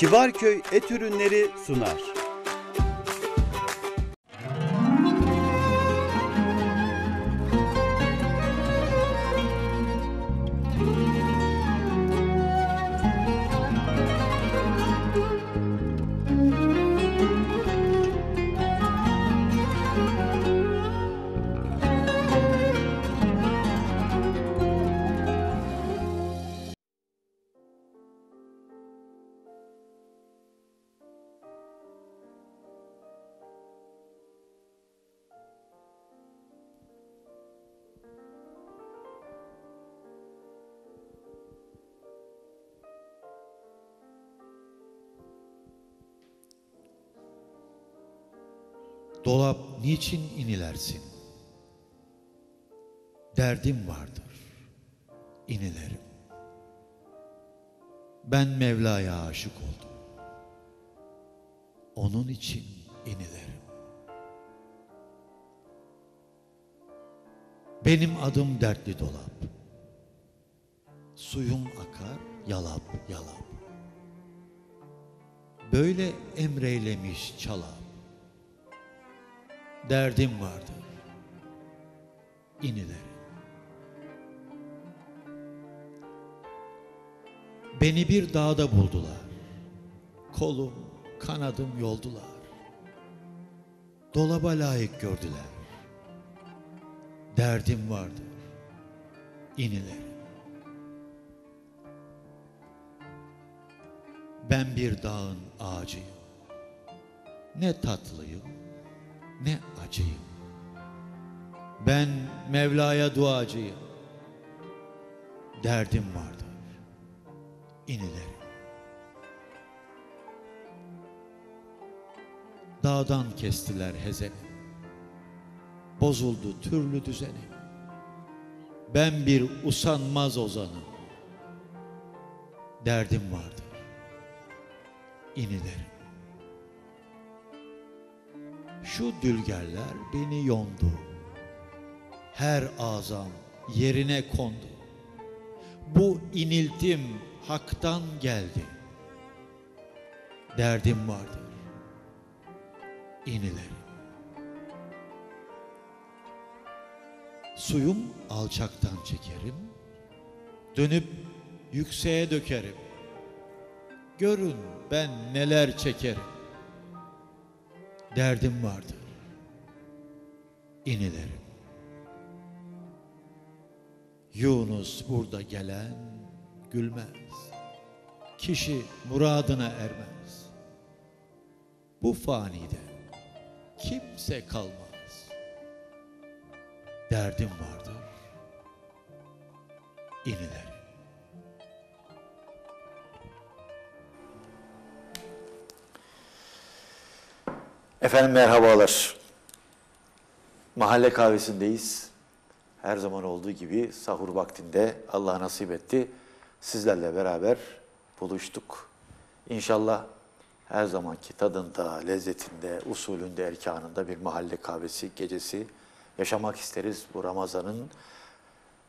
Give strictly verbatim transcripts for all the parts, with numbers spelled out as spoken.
Kibarköy Et Ürünleri sunar. Dolap niçin inilersin? Derdim vardır, inilerim. Ben Mevla'ya aşık oldum. Onun için inilerim. Benim adım dertli dolap. Suyum akar, yalap yalap. Böyle emreylemiş çalap. Derdim vardır, inilerim. Beni bir dağda buldular. Kolum, kanadım yoldular. Dolaba layık gördüler. Derdim vardır, inilerim. Ben bir dağın ağacıyım. Ne tatlıyım, ne acıyım. Ben Mevla'ya duacıyım. Derdim vardır, inilerim. Dağdan kestiler hezeni. Bozuldu türlü düzeni. Ben bir usanmaz ozanım. Derdim vardır, inilerim. Şu dülgerler beni yondu. Her azam yerine kondu. Bu iniltim haktan geldi. Derdim vardır, inilerim. Suyum alçaktan çekerim. Dönüp yükseğe dökerim. Görün ben neler çekerim. Derdim vardır, inilerim. Yunus burada gelen gülmez. Kişi muradına ermez. Bu fanide kimse kalmaz. Derdim vardır, inilerim. Efendim merhabalar. Mahalle kahvesindeyiz. Her zaman olduğu gibi sahur vaktinde Allah nasip etti. Sizlerle beraber buluştuk. İnşallah her zamanki tadında, lezzetinde, usulünde, erkanında bir mahalle kahvesi gecesi yaşamak isteriz. Bu Ramazan'ın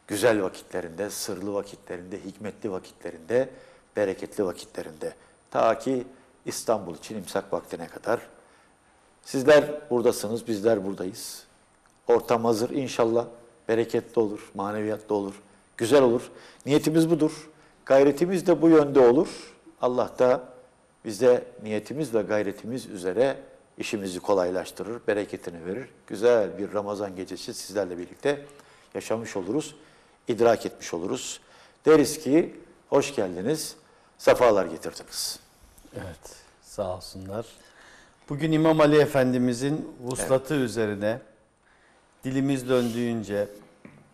güzel vakitlerinde, sırlı vakitlerinde, hikmetli vakitlerinde, bereketli vakitlerinde. Ta ki İstanbul için imsak vaktine kadar. Sizler buradasınız, bizler buradayız. Ortam hazır, inşallah bereketli olur, maneviyatlı olur, güzel olur. Niyetimiz budur, gayretimiz de bu yönde olur. Allah da bize niyetimiz ve gayretimiz üzere işimizi kolaylaştırır, bereketini verir. Güzel bir Ramazan gecesi sizlerle birlikte yaşamış oluruz, idrak etmiş oluruz. Deriz ki hoş geldiniz, sefalar getirdiniz. Evet, sağ olsunlar. Bugün İmam Ali Efendimizin vuslatı evet. üzerine dilimiz döndüğünce,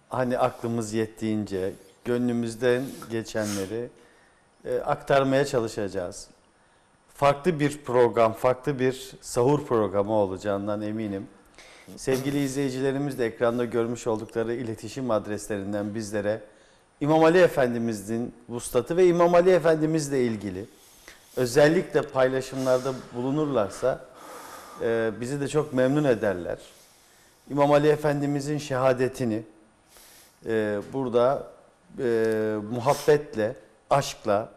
hani aklımız yettiğince gönlümüzden geçenleri e, aktarmaya çalışacağız. Farklı bir program, farklı bir sahur programı olacağından eminim. Sevgili izleyicilerimiz de ekranda görmüş oldukları iletişim adreslerinden bizlere İmam Ali Efendimizin vuslatı ve İmam Ali Efendimizle ilgili özellikle paylaşımlarda bulunurlarsa e, bizi de çok memnun ederler. İmam Ali Efendimizin şehadetini e, burada e, muhabbetle, aşkla,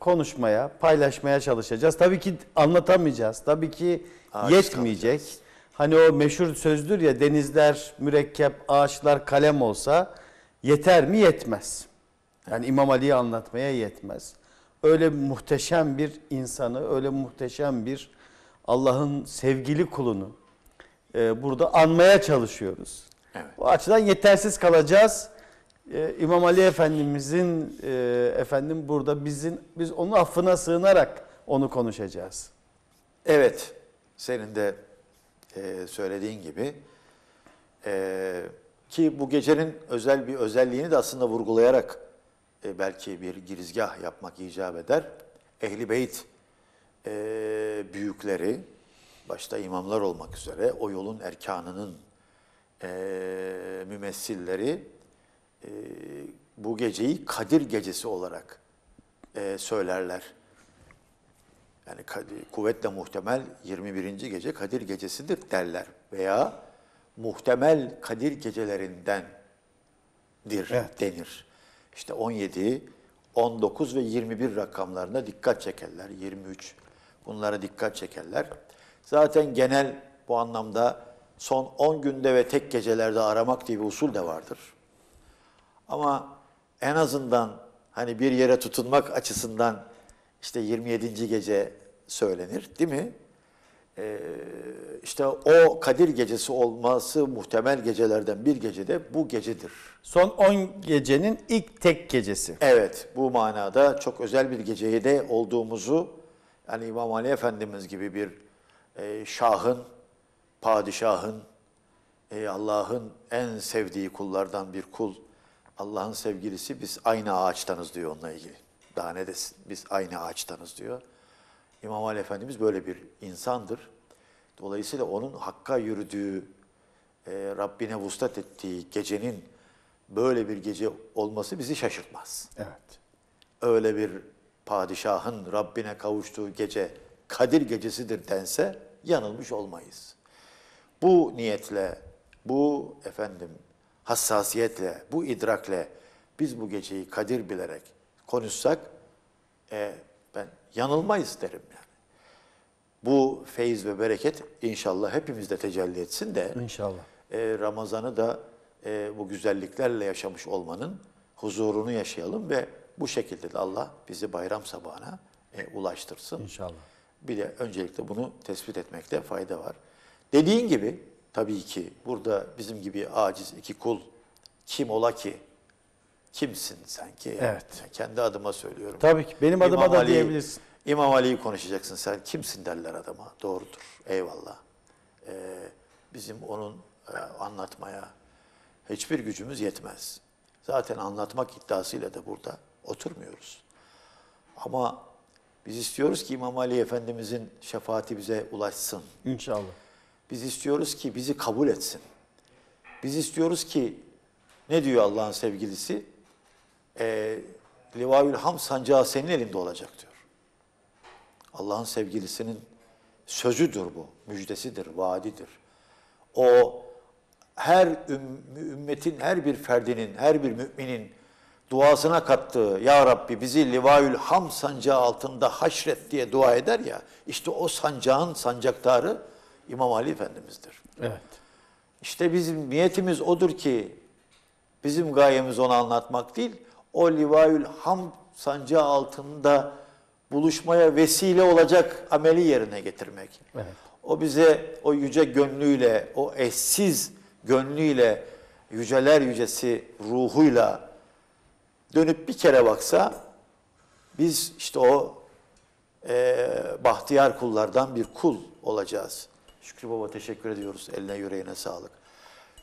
konuşmaya, paylaşmaya çalışacağız. Tabii ki anlatamayacağız. Tabii ki ağaç yetmeyecek. Kalacağız. Hani o meşhur sözdür ya, denizler mürekkep, ağaçlar kalem olsa yeter mi? Yetmez. Yani İmam Ali'yi anlatmaya yetmez. Öyle muhteşem bir insanı, öyle muhteşem bir Allah'ın sevgili kulunu e, burada anmaya çalışıyoruz. Evet. O açıdan yetersiz kalacağız. Ee, İmam Ali Efendimizin e, efendim burada bizim biz onun affına sığınarak onu konuşacağız. Evet, senin de e, söylediğin gibi e, ki bu gecenin özel bir özelliğini de aslında vurgulayarak e, belki bir girizgah yapmak icap eder. Ehl-i Beyt e, büyükleri, başta imamlar olmak üzere o yolun erkanının e, mümessilleri Ee, bu geceyi Kadir Gecesi olarak e, söylerler. Yani kuvvetle muhtemel yirmi birinci gece Kadir Gecesidir derler. Veya muhtemel Kadir gecelerindendir, evet, denir. İşte on yedi, on dokuz ve yirmi bir rakamlarına dikkat çekerler. yirmi üç, bunlara dikkat çekerler. Zaten genel bu anlamda son on günde ve tek gecelerde aramak diye bir usul de vardır. Ama en azından hani bir yere tutunmak açısından işte yirmi yedinci gece söylenir, değil mi? Ee, işte o Kadir Gecesi olması muhtemel gecelerden bir gecede bu gecedir. Son on gecenin ilk tek gecesi. Evet, bu manada çok özel bir geceye de olduğumuzu, yani İmam Ali Efendimiz gibi bir e, şahın, padişahın, e, Allah'ın en sevdiği kullardan bir kul, Allah'ın sevgilisi, biz aynı ağaçtanız diyor onunla ilgili. Daha ne desin? Biz aynı ağaçtanız diyor. İmam Ali Efendimiz böyle bir insandır. Dolayısıyla onun hakka yürüdüğü, e, Rabbine vuslat ettiği gecenin böyle bir gece olması bizi şaşırtmaz. Evet. Öyle bir padişahın Rabbine kavuştuğu gece Kadir Gecesidir dense yanılmış olmayız. Bu niyetle, bu efendim hassasiyetle, bu idrakle biz bu geceyi kadir bilerek konuşsak e, ben yanılmayız derim yani. Bu feyiz ve bereket inşallah hepimizde tecelli etsin de inşallah e, Ramazan'ı da e, bu güzelliklerle yaşamış olmanın huzurunu yaşayalım ve bu şekilde de Allah bizi bayram sabahına e, ulaştırsın. İnşallah. Bir de öncelikle bunu tespit etmekte fayda var. Dediğin gibi tabii ki burada bizim gibi aciz iki kul kim ola ki? Kimsin sen ki? Yani? Evet. Yani kendi adıma söylüyorum. Tabii ki benim adıma da diyebilirsin. İmam Ali'yi konuşacaksın sen. Kimsin derler adama. Doğrudur. Eyvallah. Ee, bizim onun e, anlatmaya hiçbir gücümüz yetmez. Zaten anlatmak iddiasıyla da burada oturmuyoruz. Ama biz istiyoruz ki İmam Ali Efendimizin şefaati bize ulaşsın. İnşallah. Biz istiyoruz ki bizi kabul etsin. Biz istiyoruz ki, ne diyor Allah'ın sevgilisi? E, Livaül Ham sancağı senin elinde olacak diyor. Allah'ın sevgilisinin sözüdür bu, müjdesidir, vaadidir. O her ümmetin, her bir ferdinin, her bir müminin duasına kattığı, ya Rabbi bizi Livaül Ham sancağı altında haşret diye dua eder ya, işte o sancağın sancaktarı İmam Ali Efendimiz'dir. Evet. İşte bizim niyetimiz odur ki bizim gayemiz onu anlatmak değil, o Livaül Ham sancağı altında buluşmaya vesile olacak ameli yerine getirmek. Evet. O bize o yüce gönlüyle, o eşsiz gönlüyle, yüceler yücesi ruhuyla dönüp bir kere baksa biz işte o e, bahtiyar kullardan bir kul olacağız. Şükrü Baba teşekkür ediyoruz. Eline yüreğine sağlık.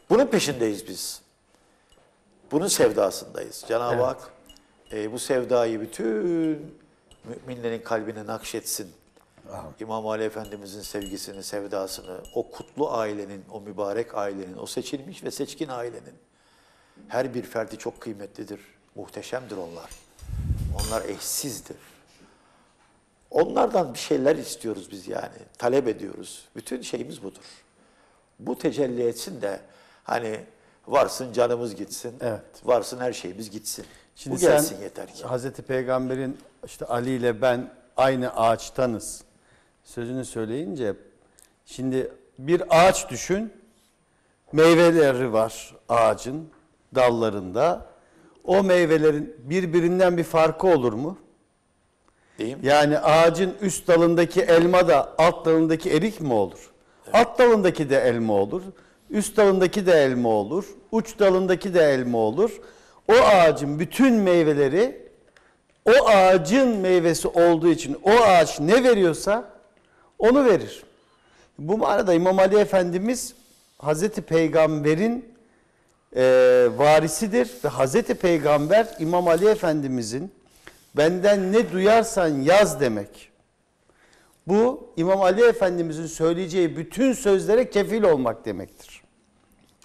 Bunun peşindeyiz biz. Bunun sevdasındayız. Cenab-ı evet. Hak e, bu sevdayı bütün müminlerin kalbine nakşetsin. Aha. İmam Ali Efendimizin sevgisini, sevdasını, o kutlu ailenin, o mübarek ailenin, o seçilmiş ve seçkin ailenin. Her bir ferdi çok kıymetlidir. Muhteşemdir onlar. Onlar eşsizdir. Onlardan bir şeyler istiyoruz biz yani, talep ediyoruz. Bütün şeyimiz budur. Bu tecelli etsin de hani varsın canımız gitsin, evet, varsın her şeyimiz gitsin. Şimdi bu gelsin sen, yeter ki. Hazreti Peygamber'in işte Ali ile ben aynı ağaçtanız sözünü söyleyince, şimdi bir ağaç düşün, meyveleri var ağacın dallarında. O meyvelerin birbirinden bir farkı olur mu? Değil mi? Yani ağacın üst dalındaki elma da alt dalındaki erik mi olur? Evet. Alt dalındaki de elma olur, üst dalındaki de elma olur, uç dalındaki de elma olur. O ağacın bütün meyveleri o ağacın meyvesi olduğu için o ağaç ne veriyorsa onu verir. Bu manada İmam Ali Efendimiz Hazreti Peygamber'in e, varisidir ve Hazreti Peygamber İmam Ali Efendimiz'in benden ne duyarsan yaz demek. Bu İmam Ali Efendimiz'in söyleyeceği bütün sözlere kefil olmak demektir.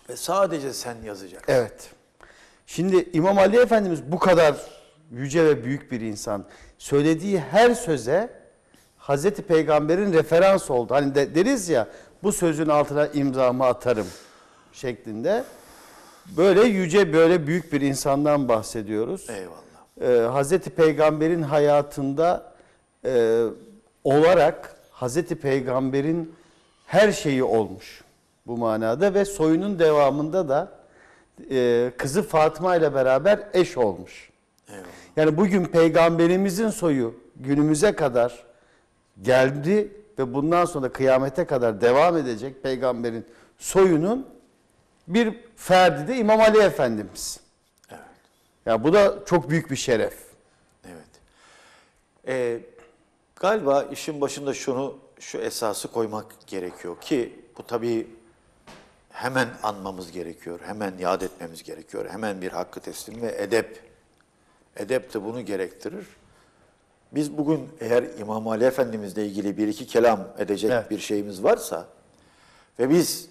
Ve sadece sen yazacaksın. Evet. Şimdi İmam Ali Efendimiz bu kadar yüce ve büyük bir insan. Söylediği her söze Hazreti Peygamber'in referans oldu. Hani de, deriz ya, bu sözün altına imzamı atarım şeklinde. Böyle yüce, böyle büyük bir insandan bahsediyoruz. Eyvallah. Ee, Hazreti Peygamber'in hayatında e, olarak Hazreti Peygamber'in her şeyi olmuş bu manada ve soyunun devamında da e, kızı Fatıma ile beraber eş olmuş. Eyvallah. Yani bugün Peygamberimizin soyu günümüze kadar geldi ve bundan sonra kıyamete kadar devam edecek peygamberin soyunun bir ferdi de İmam Ali Efendimiz. Evet. Ya bu da çok büyük bir şeref. Evet. Ee, galiba işin başında şunu, şu esası koymak gerekiyor ki bu tabii hemen anmamız gerekiyor, hemen yad etmemiz gerekiyor, hemen bir hakkı teslim ve edep. Edep de bunu gerektirir. Biz bugün eğer İmam Ali Efendimizle ilgili bir iki kelam edecek evet. bir şeyimiz varsa ve biz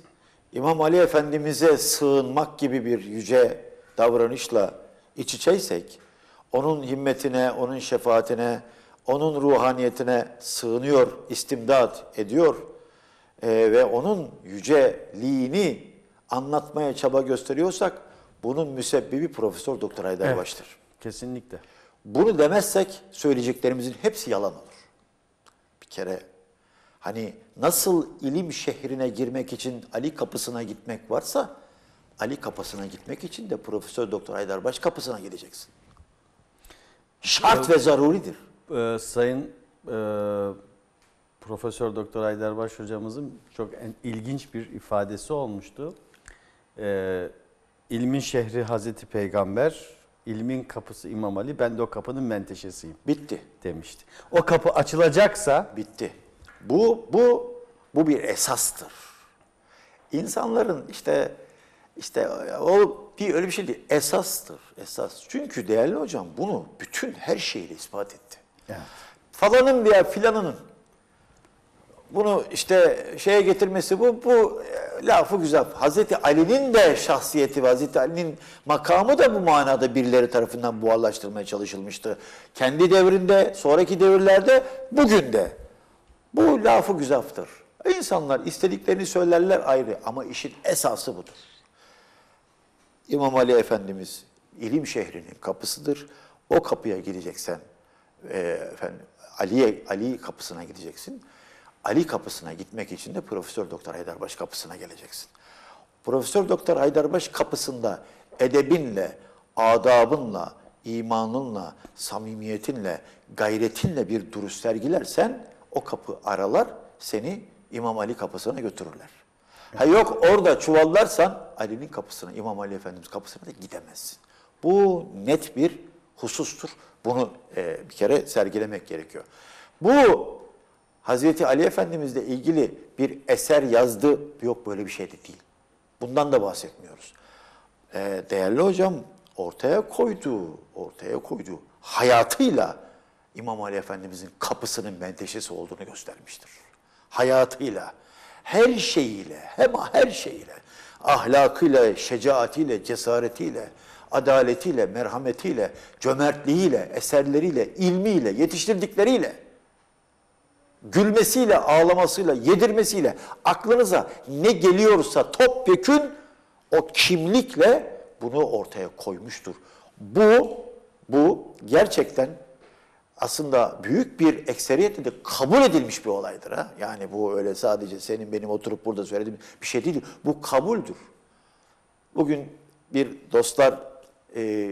İmam Ali Efendimiz'e sığınmak gibi bir yüce davranışla iç içeysek, onun himmetine, onun şefaatine, onun ruhaniyetine sığınıyor, istimdat ediyor e, ve onun yüceliğini anlatmaya çaba gösteriyorsak bunun müsebbibi Profesör Doktor Haydar evet, Baş'tır. Kesinlikle. Bunu demezsek söyleyeceklerimizin hepsi yalan olur. Bir kere hani nasıl ilim şehrine girmek için Ali kapısına gitmek varsa, Ali kapısına gitmek için de Profesör Doktor Haydar Baş kapısına gideceksin. Şart ee, ve zaruridir. E, sayın e, Profesör Doktor Haydar Baş hocamızın çok en, ilginç bir ifadesi olmuştu. E, ilmin şehri Hazreti Peygamber, İlmin kapısı İmam Ali, ben de o kapının menteşesiyim. Bitti demişti. O kapı açılacaksa bitti. Bu bu bu bir esastır. İnsanların işte işte o bir öyle bir şey değil. Esastır, esas. Çünkü değerli hocam bunu bütün her şeyle ispat etti. Evet. Falanın veya filanının bunu işte şeye getirmesi, bu bu lafı güzel. Hazreti Ali'nin de şahsiyeti ve Hazreti Ali'nin makamı da bu manada birileri tarafından buharlaştırmaya çalışılmıştı. Kendi devrinde, sonraki devirlerde, bugün de. Bu lafı güzaftır. İnsanlar istediklerini söylerler ayrı ama işin esası budur. İmam Ali Efendimiz ilim şehrinin kapısıdır. O kapıya gideceksen, e, efendim, Ali, Ali kapısına gideceksin. Ali kapısına gitmek için de Profesör Doktor Haydar Baş kapısına geleceksin. Profesör Doktor Haydar Baş kapısında edebinle, adabınla, imanınla, samimiyetinle, gayretinle bir duruş sergilersen o kapı aralar, seni İmam Ali kapısına götürürler. Ha yok orada çuvallarsan Ali'nin kapısına, İmam Ali Efendimiz kapısına da gidemezsin. Bu net bir husustur. Bunu e, bir kere sergilemek gerekiyor. Bu Hazreti Ali Efendimizle ilgili bir eser yazdı, yok böyle bir şey de değil. Bundan da bahsetmiyoruz. Ee, değerli hocam ortaya koydu, ortaya koydu. Hayatıyla İmam Ali Efendimizin kapısının menteşesi olduğunu göstermiştir. Hayatıyla, her şeyiyle, hem her şeyiyle, ahlakıyla, şecaatiyle, cesaretiyle, adaletiyle, merhametiyle, cömertliğiyle, eserleriyle, ilmiyle, yetiştirdikleriyle, gülmesiyle, ağlamasıyla, yedirmesiyle, aklınıza ne geliyorsa topyekün o kimlikle bunu ortaya koymuştur. Bu Bu gerçekten aslında büyük bir ekseriyetle de kabul edilmiş bir olaydır. Ha? Yani bu öyle sadece senin benim oturup burada söylediğim bir şey değil. Bu kabuldür. Bugün bir dostlar, e,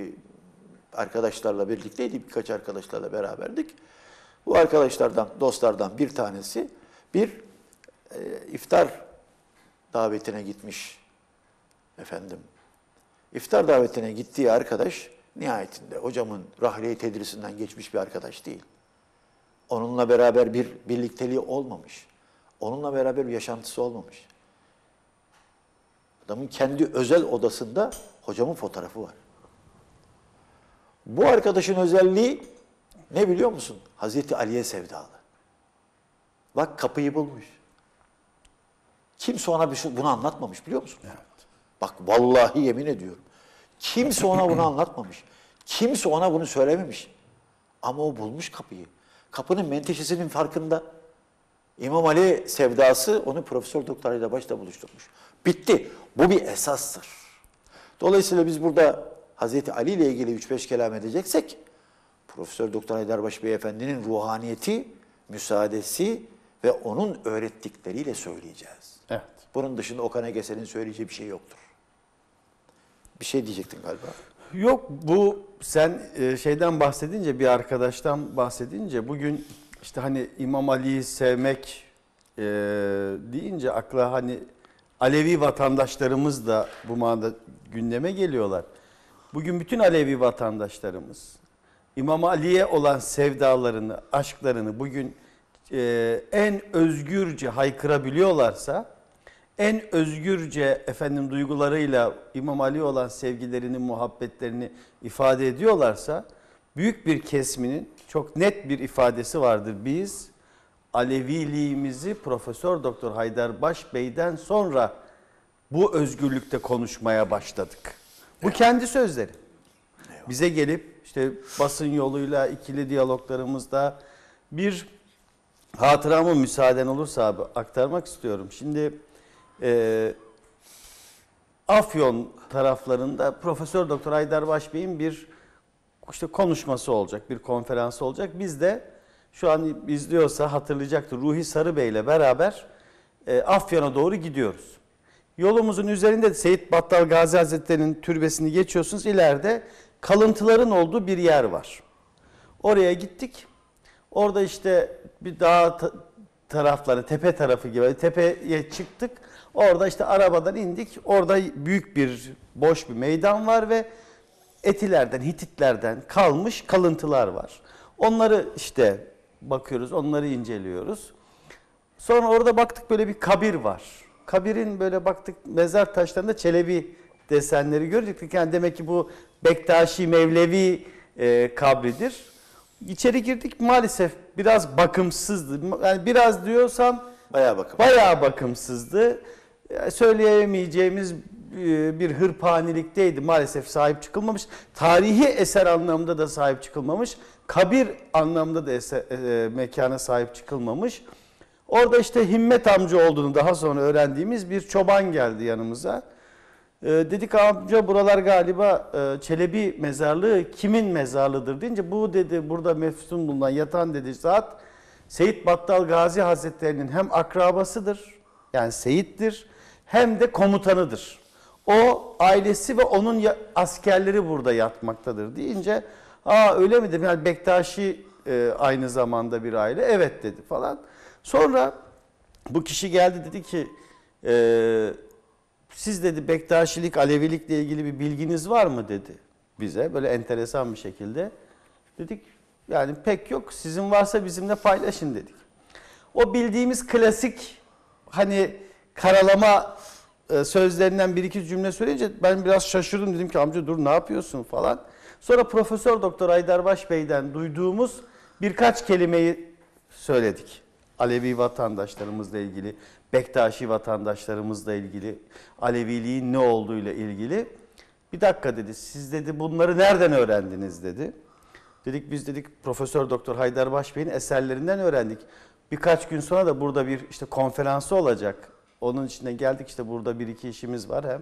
arkadaşlarla birlikteydik, birkaç arkadaşlarla beraberdik. Bu arkadaşlardan, dostlardan bir tanesi bir e, iftar davetine gitmiş efendim. İftar davetine gittiği arkadaş nihayetinde hocamın rahliye tedrisinden geçmiş bir arkadaş değil. Onunla beraber bir birlikteliği olmamış. Onunla beraber bir yaşantısı olmamış. Adamın kendi özel odasında hocamın fotoğrafı var. Bu arkadaşın özelliği ne biliyor musun? Hazreti Ali'ye sevdalı. Bak kapıyı bulmuş. Kimse ona bir şey, bunu anlatmamış biliyor musun? Evet. Bak vallahi yemin ediyorum. Kimse ona bunu anlatmamış. Kimse ona bunu söylememiş. Ama o bulmuş kapıyı. Kapının menteşesinin farkında. İmam Ali sevdası onu Profesör Doktor ile başta buluşturmuş. Bitti. Bu bir esastır. Dolayısıyla biz burada Hazreti Ali ile ilgili üç beş kelam edeceksek, Profesör Doktor Haydarbaş Beyefendi'nin ruhaniyeti, müsaadesi ve onun öğrettikleriyle söyleyeceğiz. Evet. Bunun dışında Okan Egeser'in söyleyeceği bir şey yoktur. Bir şey diyecektin galiba. Yok, bu sen şeyden bahsedince, bir arkadaştan bahsedince, bugün işte hani İmam Ali'yi sevmek e, deyince akla hani Alevi vatandaşlarımız da bu manada gündeme geliyorlar. Bugün bütün Alevi vatandaşlarımız İmam Ali'ye olan sevdalarını, aşklarını bugün e, en özgürce haykırabiliyorlarsa, en özgürce efendim duygularıyla İmam Ali'ye olan sevgilerini, muhabbetlerini ifade ediyorlarsa, büyük bir kesminin çok net bir ifadesi vardır. Biz Aleviliğimizi Profesör Doktor Haydarbaş Bey'den sonra bu özgürlükte konuşmaya başladık. Bu kendi sözleri. Bize gelip işte basın yoluyla, ikili diyaloglarımızda bir hatıramı müsaaden olursa abi aktarmak istiyorum. Şimdi e, Afyon taraflarında Profesör Doktor Haydarbaş Bey'in bir işte konuşması olacak, bir konferansı olacak. Biz de şu an izliyorsa hatırlayacaktır, Ruhi Sarıbey ile beraber e, Afyon'a doğru gidiyoruz. Yolumuzun üzerinde Seyit Battal Gazi Hazretleri'nin türbesini geçiyorsunuz. İleride kalıntıların olduğu bir yer var. Oraya gittik. Orada işte bir dağ tarafları, tepe tarafı gibi tepeye çıktık. Orada işte arabadan indik. Orada büyük bir, boş bir meydan var ve Etilerden, Hititlerden kalmış kalıntılar var. Onları işte bakıyoruz, onları inceliyoruz. Sonra orada baktık böyle bir kabir var. Kabirin böyle baktık mezar taşlarında Çelebi desenleri görecektik. Yani demek ki bu Bektaşi Mevlevi e, kabridir. İçeri girdik, maalesef biraz bakımsızdı. Yani biraz diyorsam bayağı, bakım. bayağı bakımsızdı. Yani söyleyemeyeceğimiz bir hırpanilikteydi. Maalesef sahip çıkılmamış. Tarihi eser anlamında da sahip çıkılmamış. Kabir anlamında da eser, e, mekana sahip çıkılmamış. Orada işte Himmet amca olduğunu daha sonra öğrendiğimiz bir çoban geldi yanımıza. E, dedik amca buralar galiba e, Çelebi mezarlığı, kimin mezarlığıdır deyince, bu dedi burada mefsun bulunan yatan dedi zat Seyit Battal Gazi Hazretleri'nin hem akrabasıdır, yani seyittir, hem de komutanıdır. O ailesi ve onun askerleri burada yatmaktadır deyince, aa öyle mi dedim, yani Bektaşi e, aynı zamanda bir aile, evet dedi falan. Sonra bu kişi geldi dedi ki e, siz dedi Bektaşilik, Alevilikle ilgili bir bilginiz var mı dedi bize böyle enteresan bir şekilde. Dedik yani pek yok, sizin varsa bizimle paylaşın dedik. O bildiğimiz klasik hani karalama sözlerinden bir iki cümle söyleyince ben biraz şaşırdım, dedim ki amca dur ne yapıyorsun falan. Sonra Profesör Doktor Haydarbaş Bey'den duyduğumuz birkaç kelimeyi söyledik. Alevi vatandaşlarımızla ilgili, Bektaşi vatandaşlarımızla ilgili, Aleviliğin ne olduğuyla ilgili. Bir dakika dedi, siz dedi bunları nereden öğrendiniz dedi. Dedik biz dedik Profesör Doktor Haydarbaş Bey'in eserlerinden öğrendik. Birkaç gün sonra da burada bir işte konferansı olacak. Onun içine geldik, işte burada bir iki işimiz var hem.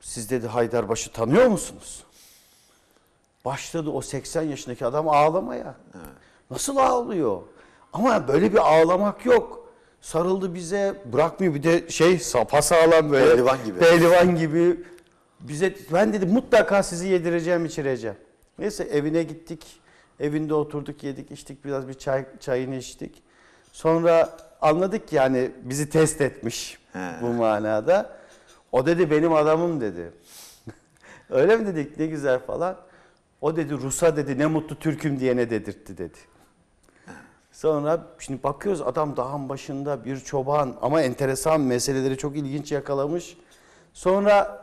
Siz dedi Haydarbaş'ı tanıyor musunuz? Başladı o seksen yaşındaki adam ağlamaya. Evet. Nasıl ağlıyor? Ama böyle bir ağlamak yok. Sarıldı bize, bırakmıyor, bir de şey sapasağlam böyle. Pehlivan gibi. Pehlivan gibi. Bize, ben dedi mutlaka sizi yedireceğim, içireceğim. Neyse evine gittik. Evinde oturduk, yedik, içtik, biraz bir çay, çayını içtik. Sonra anladık ki yani bizi test etmiş He. bu manada. O dedi benim adamım dedi. Öyle mi dedik, ne güzel falan. O dedi Rus'a dedi ne mutlu Türk'üm diyene dedirtti dedi. Sonra şimdi bakıyoruz adam dağın başında bir çoban ama enteresan meseleleri çok ilginç yakalamış. Sonra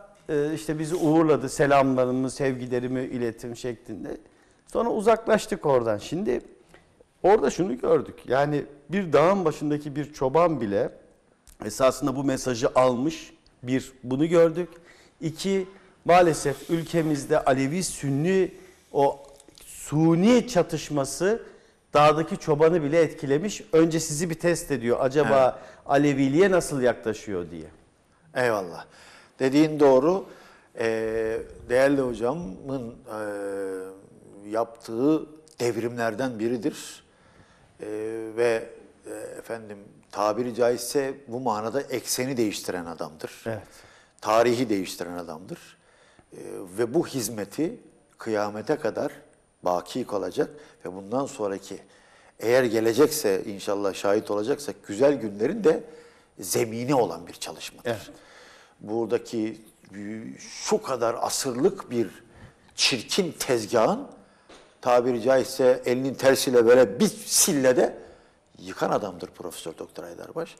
işte bizi uğurladı, selamlarımı, sevgilerimi iletim şeklinde. Sonra uzaklaştık oradan. Şimdi orada şunu gördük. Yani bir dağın başındaki bir çoban bile esasında bu mesajı almış. Bir, bunu gördük. İki, maalesef ülkemizde Alevi-Sünni o suni çatışması dağdaki çobanı bile etkilemiş. Önce sizi bir test ediyor. Acaba evet. Aleviliğe nasıl yaklaşıyor diye. Eyvallah. Dediğin doğru. Ee, değerli hocamın e, yaptığı devrimlerden biridir. E, ve e, efendim tabiri caizse bu manada ekseni değiştiren adamdır. Evet. Tarihi değiştiren adamdır. E, ve bu hizmeti kıyamete kadar baki kalacak ve bundan sonraki eğer gelecekse inşallah şahit olacaksak güzel günlerin de zemini olan bir çalışmadır. Evet. Buradaki şu kadar asırlık bir çirkin tezgahın tabiri caizse elinin tersiyle böyle bir sillede yıkan adamdır Profesör Doktor Haydarbaş.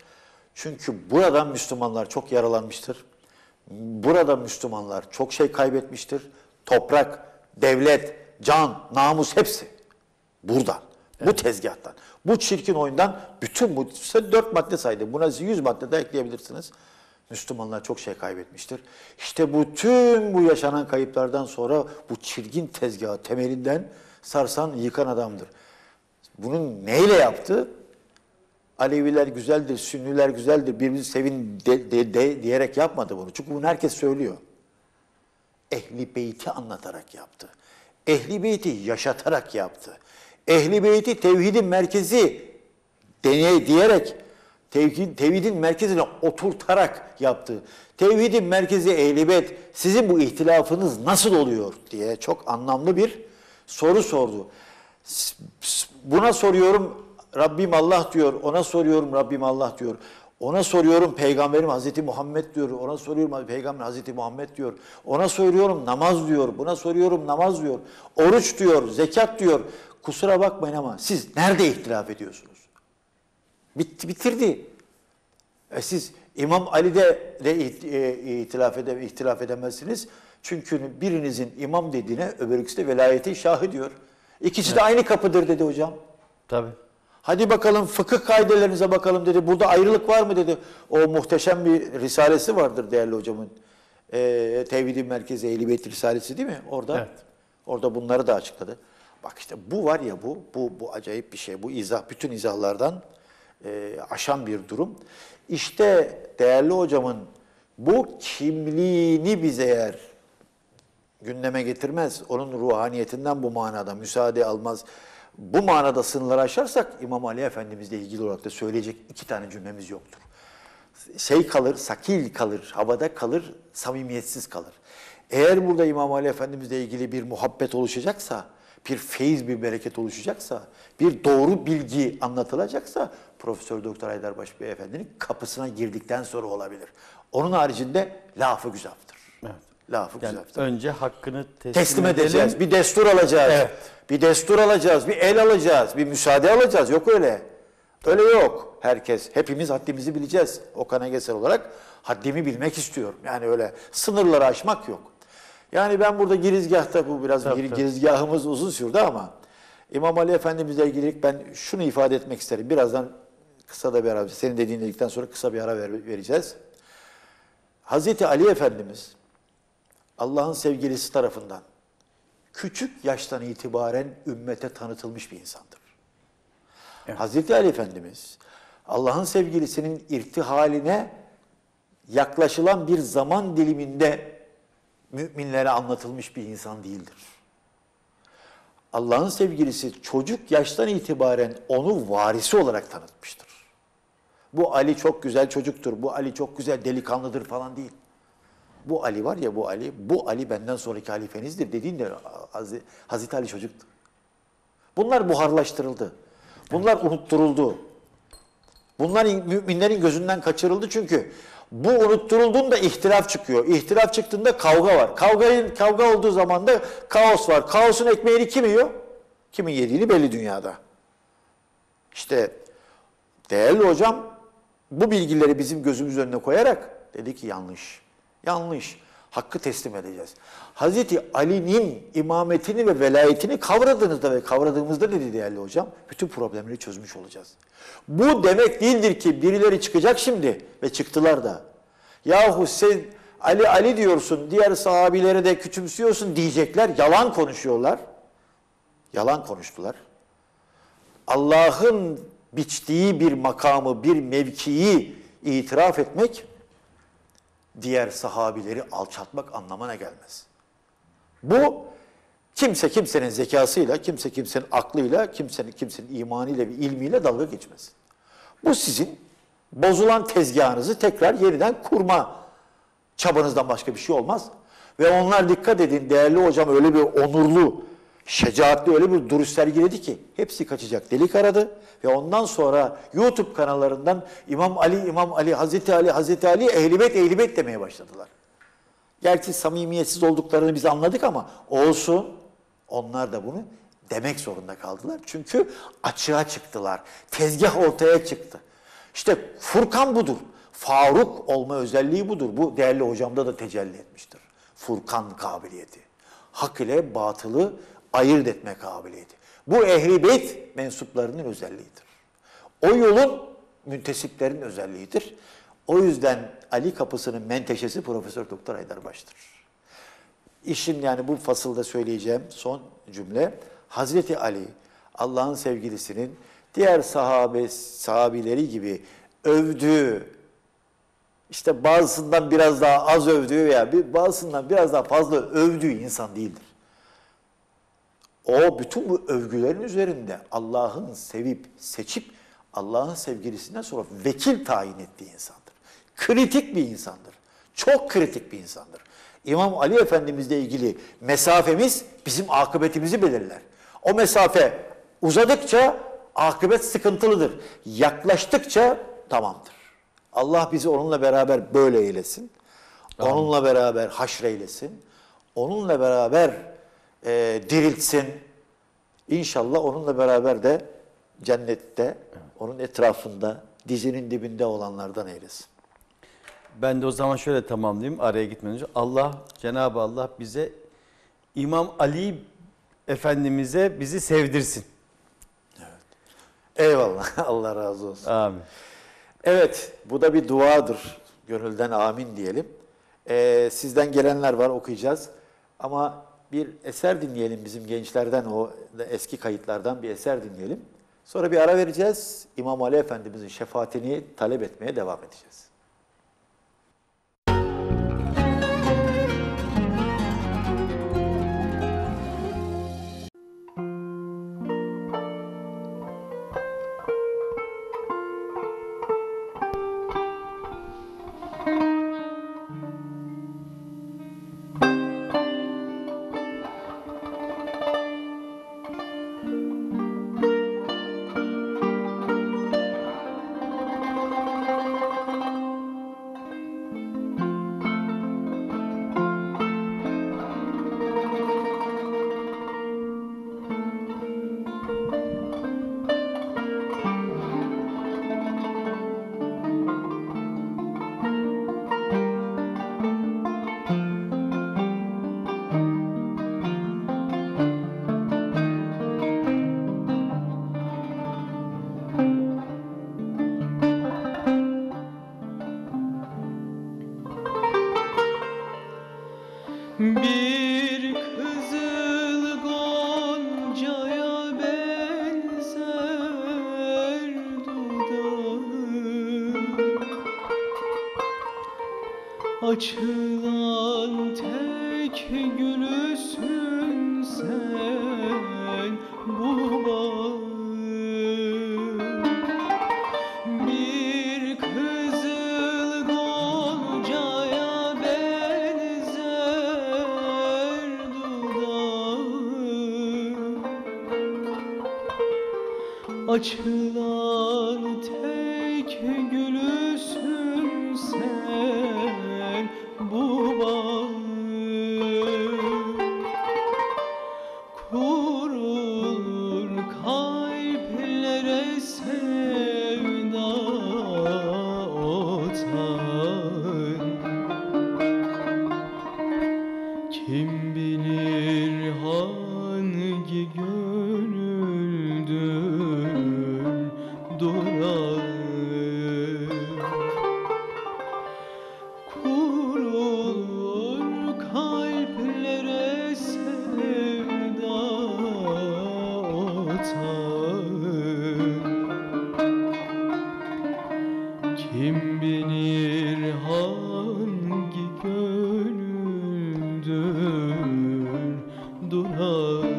Çünkü buradan Müslümanlar çok yaralanmıştır. Burada Müslümanlar çok şey kaybetmiştir. Toprak, devlet, can, namus hepsi buradan, evet. bu tezgahtan, bu çirkin oyundan bütün bu dört madde saydım. Buna yüz madde de ekleyebilirsiniz. Müslümanlar çok şey kaybetmiştir. İşte bu tüm bu yaşanan kayıplardan sonra bu çirkin tezgahı temelinden sarsan, yıkan adamdır. Bunun neyle yaptı? Aleviler güzeldir, Sünniler güzeldir, birbirini sevin de, de, de diyerek yapmadı bunu. Çünkü bunu herkes söylüyor. Ehli Beyt'i anlatarak yaptı. Ehli Beyt'i yaşatarak yaptı. Ehli Beyt'i tevhidin merkezi deney diyerek, tevhidin merkezine oturtarak yaptı. Tevhidin merkezi Ehl-i Beyt, sizin bu ihtilafınız nasıl oluyor diye çok anlamlı bir soru sordu. Buna soruyorum Rabbim Allah diyor, ona soruyorum Rabbim Allah diyor. Ona soruyorum Peygamberim Hazreti Muhammed diyor, ona soruyorum Peygamber Hazreti Muhammed diyor. Ona soruyorum namaz diyor, buna soruyorum namaz diyor. Oruç diyor, zekat diyor. Kusura bakmayın ama siz nerede ihtilaf ediyorsunuz? Bitti, bitirdi. E siz İmam Ali'de de ihtilaf, ede, ihtilaf edemezsiniz. Çünkü birinizin imam dediğine öbürküsü de velayeti şahı diyor. İkisi evet. de aynı kapıdır dedi hocam. Tabii. Hadi bakalım fıkıh kaidelerinize bakalım dedi. Burada ayrılık var mı dedi. O muhteşem bir risalesi vardır değerli hocamın. E, Tevhidin Merkezi Ehl-i Beyt Risalesi değil mi? Orada, evet. orada bunları da açıkladı. Bak işte bu var ya bu, bu, bu acayip bir şey. Bu izah, bütün izahlardan E, aşan bir durum. İşte değerli hocamın bu kimliğini bize eğer gündeme getirmez, onun ruhaniyetinden bu manada müsaade almaz, bu manada sınırları aşarsak İmam Ali Efendimiz'le ilgili olarak da söyleyecek iki tane cümlemiz yoktur. Şey kalır, sakil kalır, havada kalır, samimiyetsiz kalır. Eğer burada İmam Ali Efendimiz'le ilgili bir muhabbet oluşacaksa, bir feyiz, bir bereket oluşacaksa, bir doğru bilgi anlatılacaksa Profesör Doktor Haydarbaş Beyefendi'nin kapısına girdikten sonra olabilir. Onun haricinde lafı güzaftır. Evet. Lafı yani güzaftır. Önce hakkını teslim, teslim edeceğiz. Bir destur alacağız. Evet. Bir destur alacağız, bir el alacağız, bir müsaade alacağız. Yok öyle. Öyle yok. Herkes, hepimiz haddimizi bileceğiz. Okan Egesel olarak haddimi bilmek istiyorum. Yani öyle sınırları aşmak yok. Yani ben burada girizgahta, bu biraz tabii, gir, tabii. girizgahımız uzun sürdü ama İmam Ali Efendimiz'le ilgili ben şunu ifade etmek isterim. Birazdan kısa da bir ara, senin dediğin dedikten sonra kısa bir ara ver, vereceğiz. Hazreti Ali Efendimiz Allah'ın sevgilisi tarafından küçük yaştan itibaren ümmete tanıtılmış bir insandır. Evet. Hazreti Ali Efendimiz Allah'ın sevgilisinin irtihaline yaklaşılan bir zaman diliminde müminlere anlatılmış bir insan değildir. Allah'ın sevgilisi çocuk yaştan itibaren onu varisi olarak tanıtmıştır. Bu Ali çok güzel çocuktur, bu Ali çok güzel delikanlıdır falan değil. Bu Ali var ya bu Ali, bu Ali benden sonraki halifenizdir dediğinde Haz Hazreti Ali çocuktur. Bunlar buharlaştırıldı. Bunlar unutturuldu. Bunlar müminlerin gözünden kaçırıldı çünkü bu unutturulduğunda ihtilaf çıkıyor. İhtilaf çıktığında kavga var. Kavganın kavga olduğu zaman da kaos var. Kaosun ekmeğini kim yiyor? Kimin yediğini belli dünyada. İşte değerli hocam bu bilgileri bizim gözümüz önüne koyarak dedi ki yanlış. Yanlış. Hakkı teslim edeceğiz. Hazreti Ali'nin imametini ve velayetini kavradığınızda ve kavradığımızda dedi değerli hocam, bütün problemleri çözmüş olacağız. Bu demek değildir ki birileri çıkacak şimdi ve çıktılar da. Yahu sen Ali Ali diyorsun, diğer sahabilere de küçümsüyorsun diyecekler, yalan konuşuyorlar. Yalan konuştular. Allah'ın biçtiği bir makamı, bir mevkiyi itiraf etmek, diğer sahabileri alçaltmak anlamına gelmez. Bu kimse kimsenin zekasıyla, kimse kimsenin aklıyla, kimsenin kimsenin imanıyla ve ilmiyle dalga geçmez. Bu sizin bozulan tezgahınızı tekrar yeniden kurma çabanızdan başka bir şey olmaz. Ve onlar dikkat edin değerli hocam öyle bir onurlu, şecaatli öyle bir duruş sergiledi ki hepsi kaçacak delik aradı ve ondan sonra YouTube kanallarından İmam Ali, İmam Ali, Hazreti Ali, Hazreti Ali ehlibet, ehlibet demeye başladılar. Gerçi samimiyetsiz olduklarını biz anladık ama olsun onlar da bunu demek zorunda kaldılar. Çünkü açığa çıktılar, tezgah ortaya çıktı. İşte Furkan budur, Faruk olma özelliği budur. Bu değerli hocamda da tecelli etmiştir. Furkan kabiliyeti, hak ile batılı ayırt etme kabiliyeti. Bu Ehl-i Beyt mensuplarının özelliğidir. O yolun müntesiplerin özelliğidir. O yüzden Ali Kapısı'nın menteşesi Profesör Doktor Haydarbaş'tır. İşin yani bu fasılda söyleyeceğim son cümle. Hazreti Ali Allah'ın sevgilisinin diğer sahabe, sahabileri gibi övdüğü, işte bazısından biraz daha az övdüğü veya bazısından biraz daha fazla övdüğü insan değildir. O bütün bu övgülerin üzerinde Allah'ın sevip, seçip Allah'ın sevgilisinden sonra vekil tayin ettiği insandır. Kritik bir insandır. Çok kritik bir insandır. İmam Ali Efendimiz'le ilgili mesafemiz bizim akıbetimizi belirler. O mesafe uzadıkça akıbet sıkıntılıdır. Yaklaştıkça tamamdır. Allah bizi onunla beraber böyle eylesin. Tamam. Onunla beraber haşreylesin. Onunla beraber E, diriltsin. İnşallah onunla beraber de cennette, evet, onun etrafında, dizinin dibinde olanlardan eylesin. Ben de o zaman şöyle tamamlayayım araya gitmeden önce. Allah, Cenab-ı Allah bize İmam Ali Efendimiz'e bizi sevdirsin. Evet. Eyvallah. Allah razı olsun. Amin. Evet, bu da bir duadır. Gönülden amin diyelim. E, sizden gelenler var, okuyacağız. Ama bir eser dinleyelim bizim gençlerden, o eski kayıtlardan bir eser dinleyelim. Sonra bir ara vereceğiz. İmam Ali Efendimiz'in şefaatini talep etmeye devam edeceğiz. açılan tek gülüsün sen bu bağın. Bir kızıl goncaya benzer dudağın, açılan tek gülüsün sen bu bağım. Kurulur kalplere sevda otağın. Kim bilir hangi gönüldür durağın. Kalplere sevda otağın. Kim bilir hangi gönüldür durağın.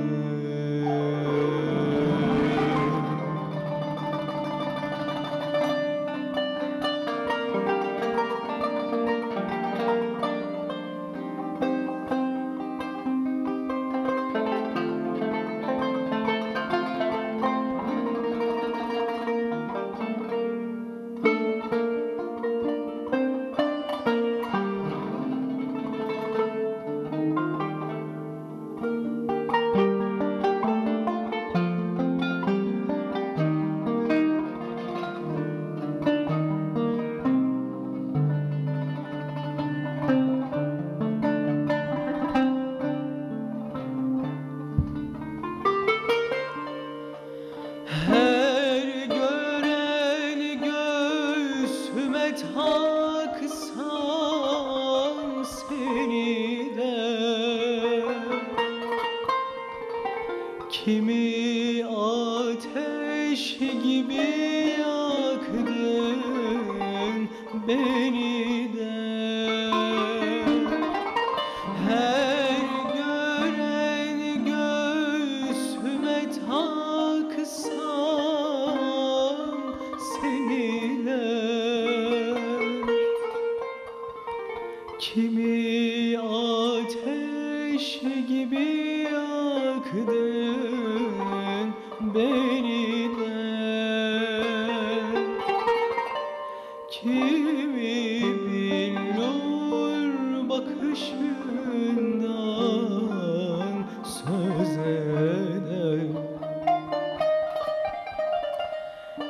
Taksam seni de kimi ateş gibi yaktın beni de. Her gören göğsüme taksam seni de. Kimi ateş gibi yaktın beni de. Kimi bilir bakışından söz eder.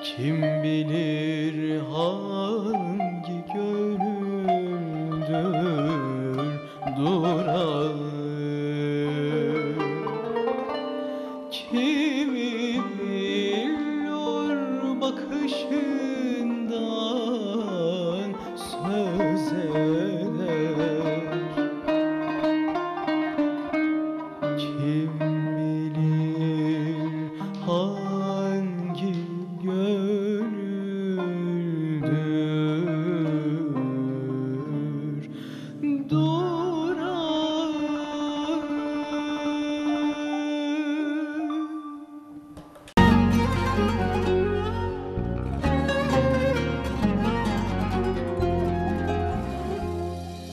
Kim bilir hangi gönül durağın. Kimi bilir bakışından söz eder. Kim bilir hangi gönüldür durağın.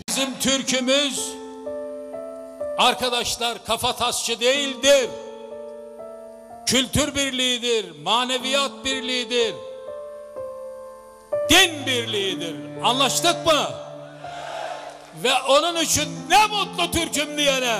Bizim türkümüz arkadaşlar kafatasçı değildir. Kültür birliğidir, maneviyat birliğidir, din birliğidir. Anlaştık mı? Ve onun için ne mutlu Türk'üm diyene.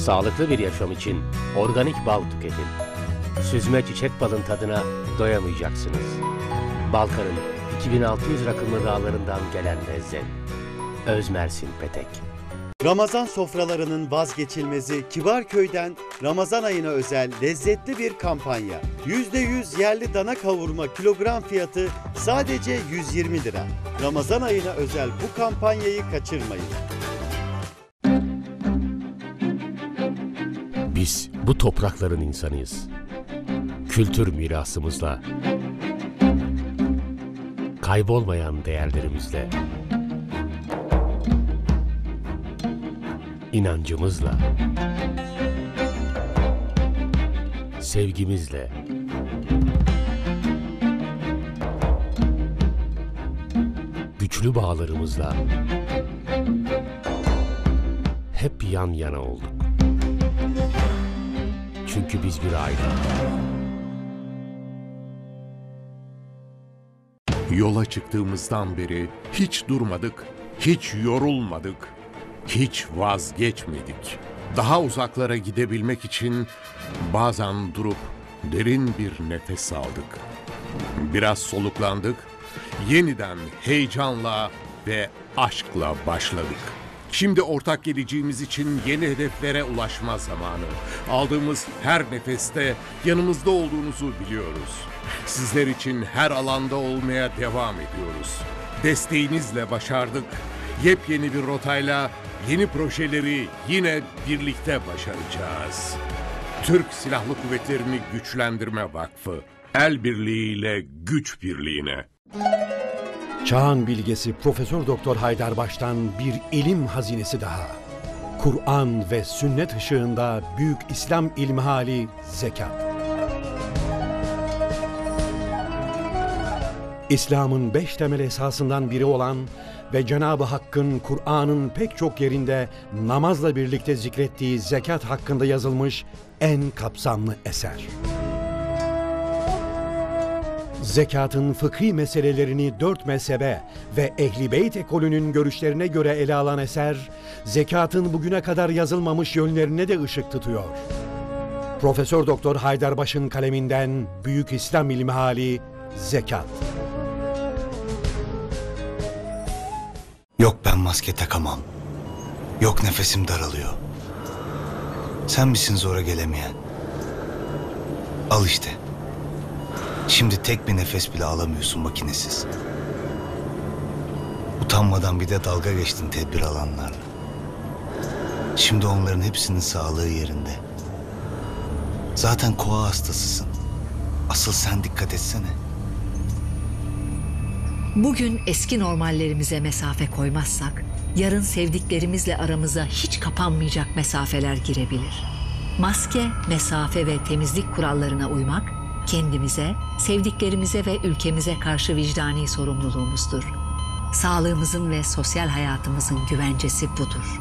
Sağlıklı bir yaşam için organik bal tüketin. süzme çiçek balın tadına doyamayacaksınız. Balkan'ın iki bin altı yüz rakımlı dağlarından gelen lezzet. Öz Mersin Petek. Ramazan sofralarının vazgeçilmezi Kibarköy'den Ramazan ayına özel lezzetli bir kampanya. yüzde yüz yerli dana kavurma kilogram fiyatı sadece yüz yirmi lira. Ramazan ayına özel bu kampanyayı kaçırmayın. Biz bu toprakların insanıyız. Kültür mirasımızla, kaybolmayan değerlerimizle, İnancımızla, sevgimizle, güçlü bağlarımızla hep yan yana olduk. Çünkü biz bir aile. Yola çıktığımızdan beri hiç durmadık, hiç yorulmadık. Hiç vazgeçmedik. Daha uzaklara gidebilmek için bazen durup derin bir nefes aldık. Biraz soluklandık, yeniden heyecanla ve aşkla başladık. Şimdi ortak geleceğimiz için yeni hedeflere ulaşma zamanı. Aldığımız her nefeste yanımızda olduğunuzu biliyoruz. Sizler için her alanda olmaya devam ediyoruz. Desteğinizle başardık. Yepyeni bir rotayla yeni projeleri yine birlikte başaracağız. Türk Silahlı Kuvvetleri'ni Güçlendirme Vakfı, el birliğiyle güç birliğine. Çağın bilgesi Profesör Doktor Haydar Baş'tan bir ilim hazinesi daha. Kur'an ve sünnet ışığında Büyük İslam İlmihali Zekat. İslam'ın beş temel esasından biri olan ve Cenab-ı Hakk'ın Kur'an'ın pek çok yerinde namazla birlikte zikrettiği zekat hakkında yazılmış en kapsamlı eser. Zekatın fıkhi meselelerini dört mezhebe ve Ehl-i Beyt ekolünün görüşlerine göre ele alan eser, zekatın bugüne kadar yazılmamış yönlerine de ışık tutuyor. Profesör Doktor Haydar Baş'ın kaleminden Büyük İslam İlmihali Zekat. Yok ben maske takamam. Yok nefesim daralıyor. Sen misin zora gelemeyen? Al işte. Şimdi tek bir nefes bile alamıyorsun makinesiz. Utanmadan bir de dalga geçtin tedbir alanlarla. Şimdi onların hepsinin sağlığı yerinde. Zaten koa hastasısın. Asıl sen dikkat etsene. Bugün eski normallerimize mesafe koymazsak, yarın sevdiklerimizle aramıza hiç kapanmayacak mesafeler girebilir. Maske, mesafe ve temizlik kurallarına uymak, kendimize, sevdiklerimize ve ülkemize karşı vicdani sorumluluğumuzdur. Sağlığımızın ve sosyal hayatımızın güvencesi budur.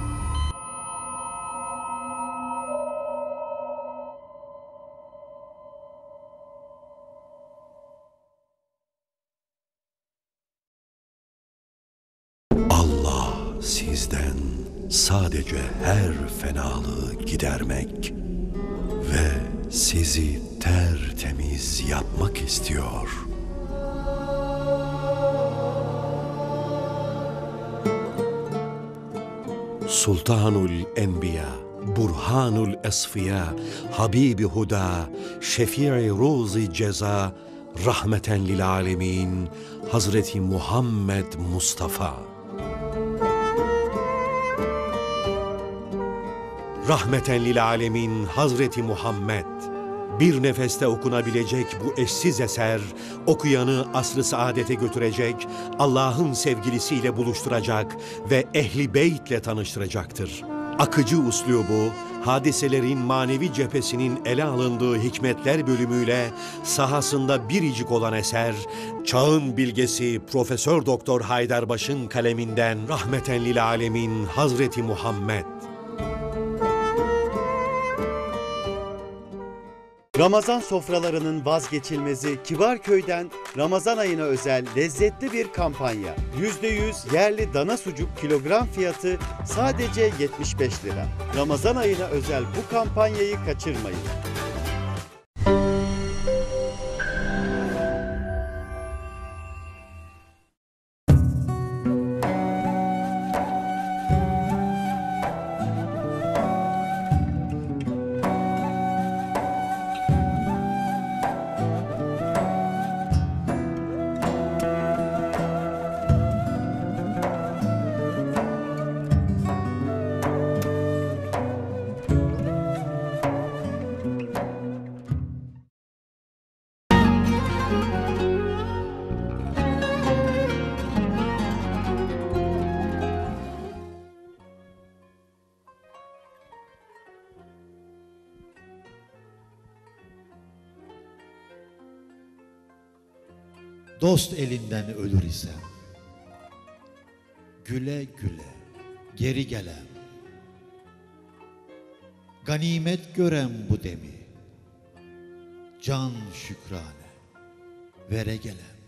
Sizden sadece her fenalığı gidermek ve sizi tertemiz yapmak istiyor. Sultanul Enbiya, Burhanul Esfiya, Habibi Huda, Şefii Ruzi Ceza, Rahmeten lil Alemin, Hazreti Muhammed Mustafa. Rahmeten lil alemin Hazreti Muhammed. Bir nefeste okunabilecek bu eşsiz eser, okuyanı asr-ı saadete götürecek, Allah'ın sevgilisiyle buluşturacak ve Ehl-i Beyt'le tanıştıracaktır. Akıcı uslubu, hadiselerin manevi cephesinin ele alındığı hikmetler bölümüyle sahasında biricik olan eser, çağın bilgesi Profesör Doktor Haydar Baş'ın kaleminden Rahmeten lil alemin Hazreti Muhammed. Ramazan sofralarının vazgeçilmezi Kibarköy'den Ramazan ayına özel lezzetli bir kampanya. yüzde yüz yerli dana sucuk kilogram fiyatı sadece yetmiş beş lira. Ramazan ayına özel bu kampanyayı kaçırmayın. dost elinden ölür isem, güle güle geri gelem, ganimet görem bu demi, can şükrane vere gelem.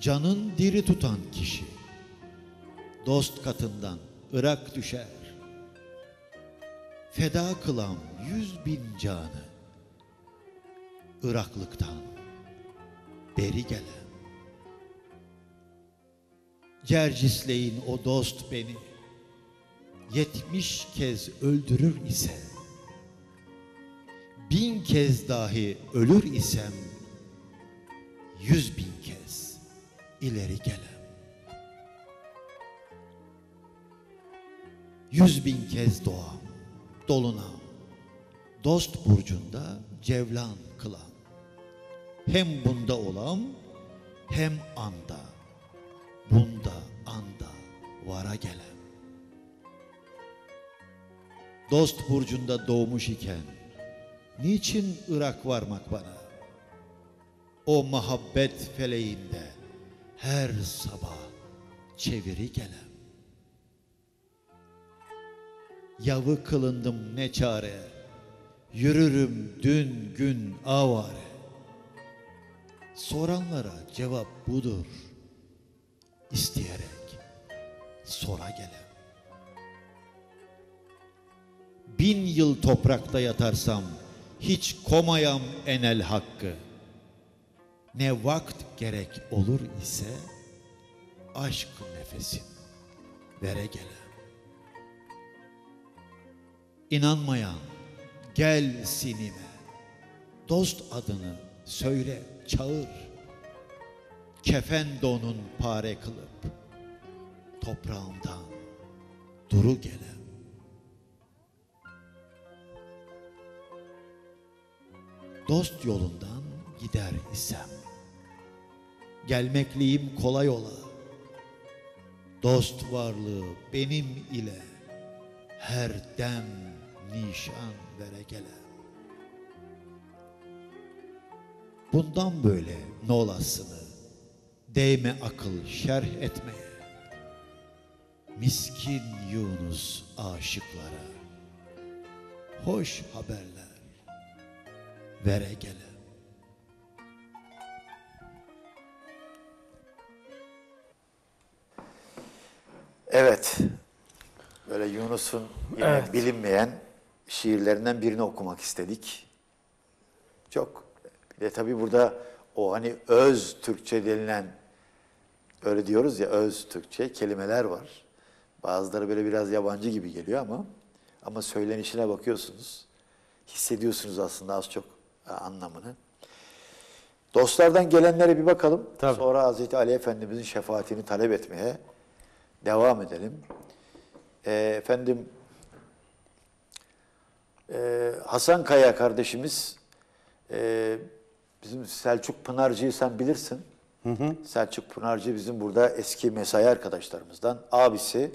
Canın diri tutan kişi, dost katından ırak düşer, feda kılam yüz bin canı, ıraklıktan beri gelen. Cercisleyin o dost beni, yetmiş kez öldürür ise, bin kez dahi ölür isem, yüz bin kez ileri gelem. Yüz bin kez doğam, dolunam, dost burcunda cevlan kılam. Hem bunda olam, hem anda, bunda anda vara gelem. Dost burcunda doğmuş iken, niçin ırak varmak bana? O muhabbet feleğinde her sabah çeviri gelem. Yavı kılındım ne çare, yürürüm dün gün avare. Soranlara cevap budur, isteyerek sora gelem. Bin yıl toprakta yatarsam, hiç komayam enel hakkı. Ne vakt gerek olur ise, aşk nefesim vere gelem. İnanmayan gel sinime, dost adını söyle çağır. Kefen donun pare kılıp, toprağımdan duru gelem. Dost yolundan gider isem, gelmekliyim kolay ola. Dost varlığı benim ile, her dem nişan vere gelem. Bundan böyle ne olasını, değme akıl şerh etmeye. Miskin Yunus aşıklara, hoş haberler vere gelem. Evet, böyle Yunus'un evet. bilinmeyen şiirlerinden birini okumak istedik. Çok, bir de tabii burada o hani öz Türkçe denilen, öyle diyoruz ya, öz Türkçe kelimeler var. Bazıları böyle biraz yabancı gibi geliyor ama ama söylenişine bakıyorsunuz, hissediyorsunuz aslında az çok anlamını. Dostlardan gelenlere bir bakalım. Tabii. Sonra Hazreti Ali Efendimiz'in şefaatini talep etmeye devam edelim. Ee, efendim, e, Hasan Kaya kardeşimiz, e, bizim Selçuk Pınarcı'yı sen bilirsin. Hı hı. Selçuk Pınarcı bizim burada eski mesai arkadaşlarımızdan. Abisi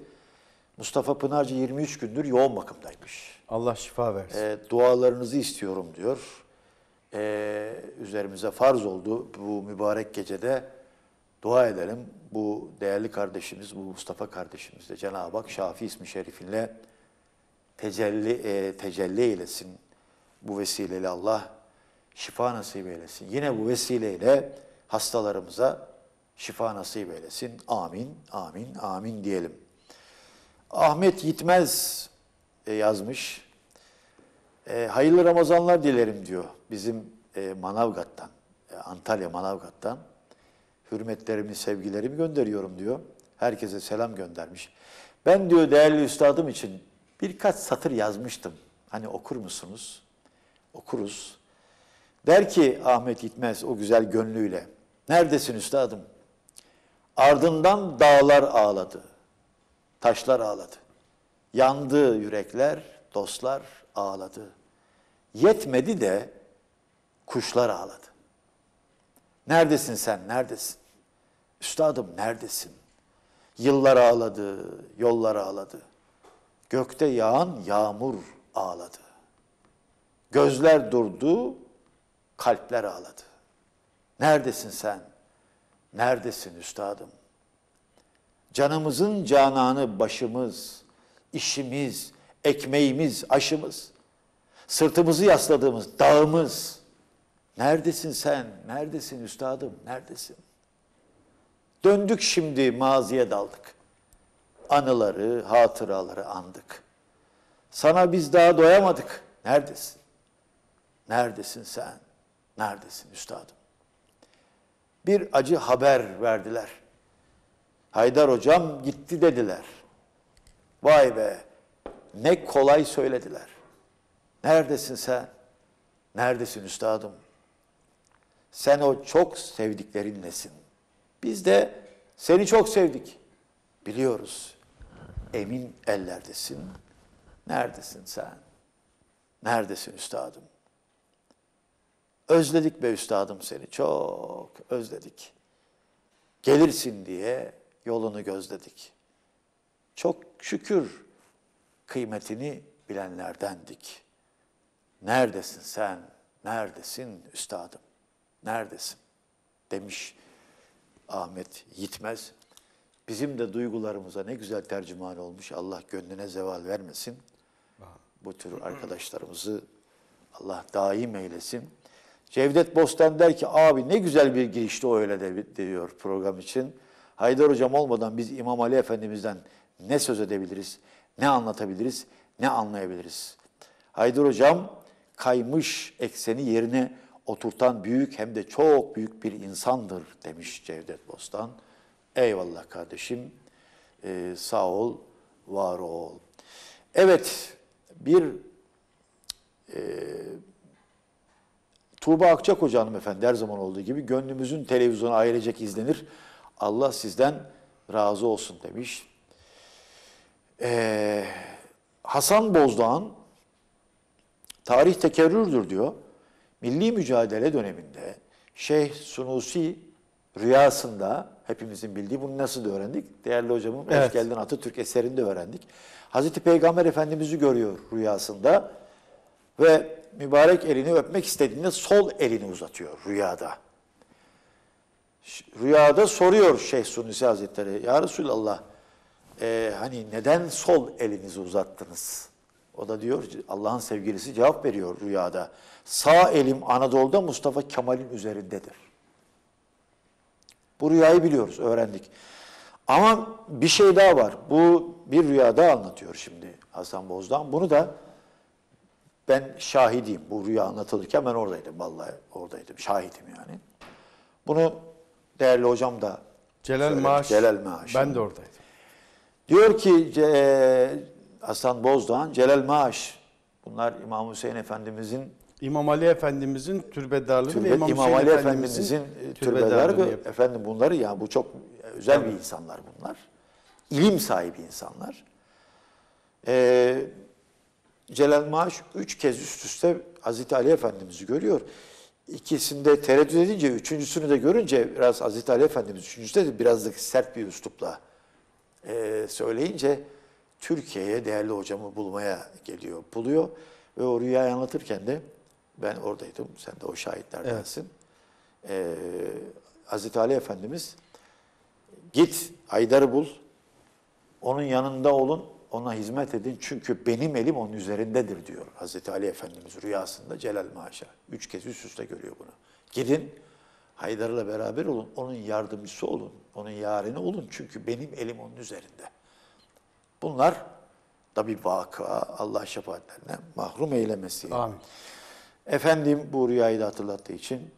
Mustafa Pınarcı yirmi üç gündür yoğun bakımdaymış. Allah şifa versin. E, dualarınızı istiyorum diyor. E, üzerimize farz oldu bu mübarek gecede. Dua edelim bu değerli kardeşimiz, bu Mustafa kardeşimiz de Cenab-ı Hak Şafi ismi şerifinle tecelli, e, tecelli eylesin. Bu vesileyle Allah şifa nasip eylesin. Yine bu vesileyle hastalarımıza şifa nasip eylesin. Amin, amin, amin diyelim. Ahmet Yitmez e, yazmış. E, hayırlı Ramazanlar dilerim diyor bizim e, Manavgat'tan, e, Antalya Manavgat'tan. Hürmetlerimi, sevgilerimi gönderiyorum diyor. Herkese selam göndermiş. Ben diyor değerli üstadım için birkaç satır yazmıştım. Hani okur musunuz? Okuruz. Der ki Ahmet Yitmez o güzel gönlüyle, neredesin üstadım? Ardından dağlar ağladı, taşlar ağladı. Yandı yürekler, dostlar ağladı. Yetmedi de kuşlar ağladı. Neredesin sen, neredesin? Üstadım neredesin? Yıllar ağladı, yollar ağladı. Gökte yağan yağmur ağladı. Gözler durdu, kalpler ağladı. Neredesin sen? Neredesin üstadım? Canımızın cananı başımız, işimiz, ekmeğimiz, aşımız, sırtımızı yasladığımız dağımız. Neredesin sen? Neredesin üstadım? Neredesin? Döndük şimdi maziye daldık. Anıları, hatıraları andık. Sana biz daha doyamadık. Neredesin? Neredesin sen? Neredesin üstadım? Bir acı haber verdiler. Haydar hocam gitti dediler. Vay be! Ne kolay söylediler. Neredesin sen? Neredesin üstadım? Sen o çok sevdiklerinlesin. Biz de seni çok sevdik. Biliyoruz. Emin ellerdesin. Neredesin sen? Neredesin üstadım? Özledik be üstadım seni. Çok özledik. Gelirsin diye yolunu gözledik. Çok şükür kıymetini bilenlerdendik. Neredesin sen? Neredesin üstadım? Neredesin? Demiş Ahmet Yitmez. Bizim de duygularımıza ne güzel tercüman olmuş. Allah gönlüne zeval vermesin. Bu tür arkadaşlarımızı Allah daim eylesin. Cevdet Bostan der ki, abi ne güzel bir girişti o öyle de, diyor program için. Haydar Hocam olmadan biz İmam Ali Efendimiz'den ne söz edebiliriz, ne anlatabiliriz, ne anlayabiliriz? Haydar Hocam kaymış ekseni yerine oturtan büyük hem de çok büyük bir insandır demiş Cevdet Bostan. Eyvallah kardeşim, ee, sağ ol, var ol. Evet, bir... E, Tuğba Akçakoca hanımefendi her zaman olduğu gibi gönlümüzün televizyonu ailecek izlenir. Allah sizden razı olsun demiş. Ee, Hasan Bozdoğan tarih tekerrürdür diyor. Milli mücadele döneminde Şeyh Sunusi rüyasında hepimizin bildiği bunu nasıl da öğrendik? Değerli hocamın evet. Hoş geldin Atatürk eserinde öğrendik. Hazreti Peygamber Efendimiz'i görüyor rüyasında ve mübarek elini öpmek istediğinde sol elini uzatıyor rüyada. Rüyada soruyor Şeyh Sunusi Hazretleri, ya Resulallah e, hani neden sol elinizi uzattınız? O da diyor, Allah'ın sevgilisi cevap veriyor rüyada. Sağ elim Anadolu'da Mustafa Kemal'in üzerindedir. Bu rüyayı biliyoruz, öğrendik. Ama bir şey daha var. Bu bir rüyada anlatıyor şimdi Hasan Bozdoğan. Bunu da ben şahidiyim. Bu rüya anlatılırken ben oradaydım. Vallahi oradaydım. Şahidim yani. Bunu değerli hocam da Celal Maaş. Celal Maaş. Ben de oradaydım. Diyor ki Hasan Bozdoğan, Celal Maaş. Bunlar İmam Hüseyin Efendimizin İmam Ali Efendimizin türbedarlığı türbe, ve İmam, İmam Ali Efendimizin türbedarlığı. Türbe efendim bunları ya yani bu çok özel evet. bir insanlar bunlar. İlim sahibi insanlar. Eee Celal Maaş üç kez üst üste Hazreti Ali Efendimiz'i görüyor. İkisinde tereddüt edince, üçüncüsünü de görünce biraz Hazreti Ali Efendimiz, üçüncüsü de birazcık sert bir üslupla e, söyleyince Türkiye'ye değerli hocamı bulmaya geliyor, buluyor. Ve o rüyayı anlatırken de ben oradaydım, sen de o şahitlerdensin. Evet. E, Hazreti Ali Efendimiz, git Haydar'ı bul, onun yanında olun. Ona hizmet edin çünkü benim elim onun üzerindedir diyor Hazreti Ali Efendimiz rüyasında Celal Maaş'a. Üç kez üst üste görüyor bunu. Gidin Haydar'la beraber olun, onun yardımcısı olun, onun yarını olun çünkü benim elim onun üzerinde. Bunlar da bir vaka, Allah şefaatlerinden mahrum eylemesin. Amin. Efendim bu rüyayı da hatırlattığı için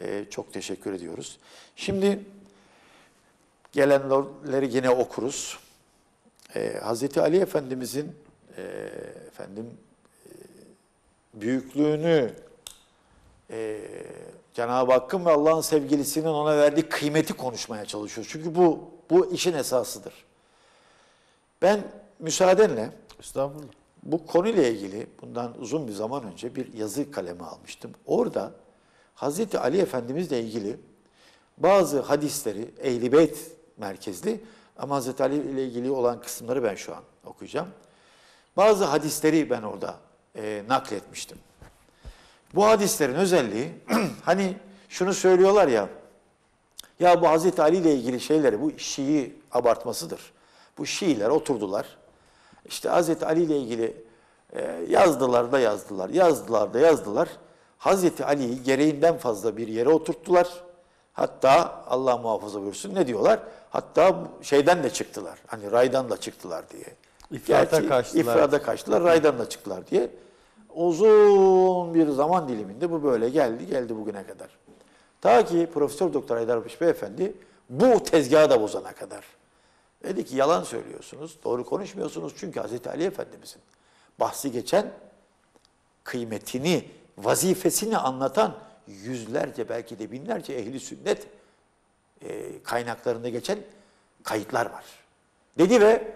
e, çok teşekkür ediyoruz. Şimdi gelenleri yine okuruz. Ee, Hazreti Ali Efendimizin e, efendim e, büyüklüğünü e, Cenab-ı Hakk'ın ve Allah'ın sevgilisinin ona verdiği kıymeti konuşmaya çalışıyoruz. Çünkü bu bu işin esasıdır. Ben müsaadenle estağfurullah. Bu konuyla ilgili bundan uzun bir zaman önce bir yazı kalemi almıştım. Orada Hazreti Ali Efendimiz'le ilgili bazı hadisleri Ehl-i Beyt merkezli ama Hazreti Ali ile ilgili olan kısımları ben şu an okuyacağım. Bazı hadisleri ben orada e, nakletmiştim. Bu hadislerin özelliği hani şunu söylüyorlar ya, ya bu Hazreti Ali ile ilgili şeyleri, bu Şii abartmasıdır. Bu Şiiler oturdular, işte Hazreti Ali ile ilgili e, yazdılar da yazdılar, yazdılar da yazdılar. Hazreti Ali'yi gereğinden fazla bir yere oturttular. Hatta Allah muhafaza buyursun ne diyorlar? Hatta şeyden de çıktılar, hani raydan da çıktılar diye. İfrada kaçtılar. İfrada kaçtılar, raydan da çıktılar diye. Uzun bir zaman diliminde bu böyle geldi, geldi bugüne kadar. Ta ki Profesör Doktor Haydar Akbaş Beyefendi bu tezgahı da bozana kadar. Dedi ki yalan söylüyorsunuz, doğru konuşmuyorsunuz. Çünkü Hazreti Ali Efendimiz'in bahsi geçen kıymetini, vazifesini anlatan yüzlerce belki de binlerce ehli sünnet e, kaynaklarında geçen kayıtlar var. Dedi ve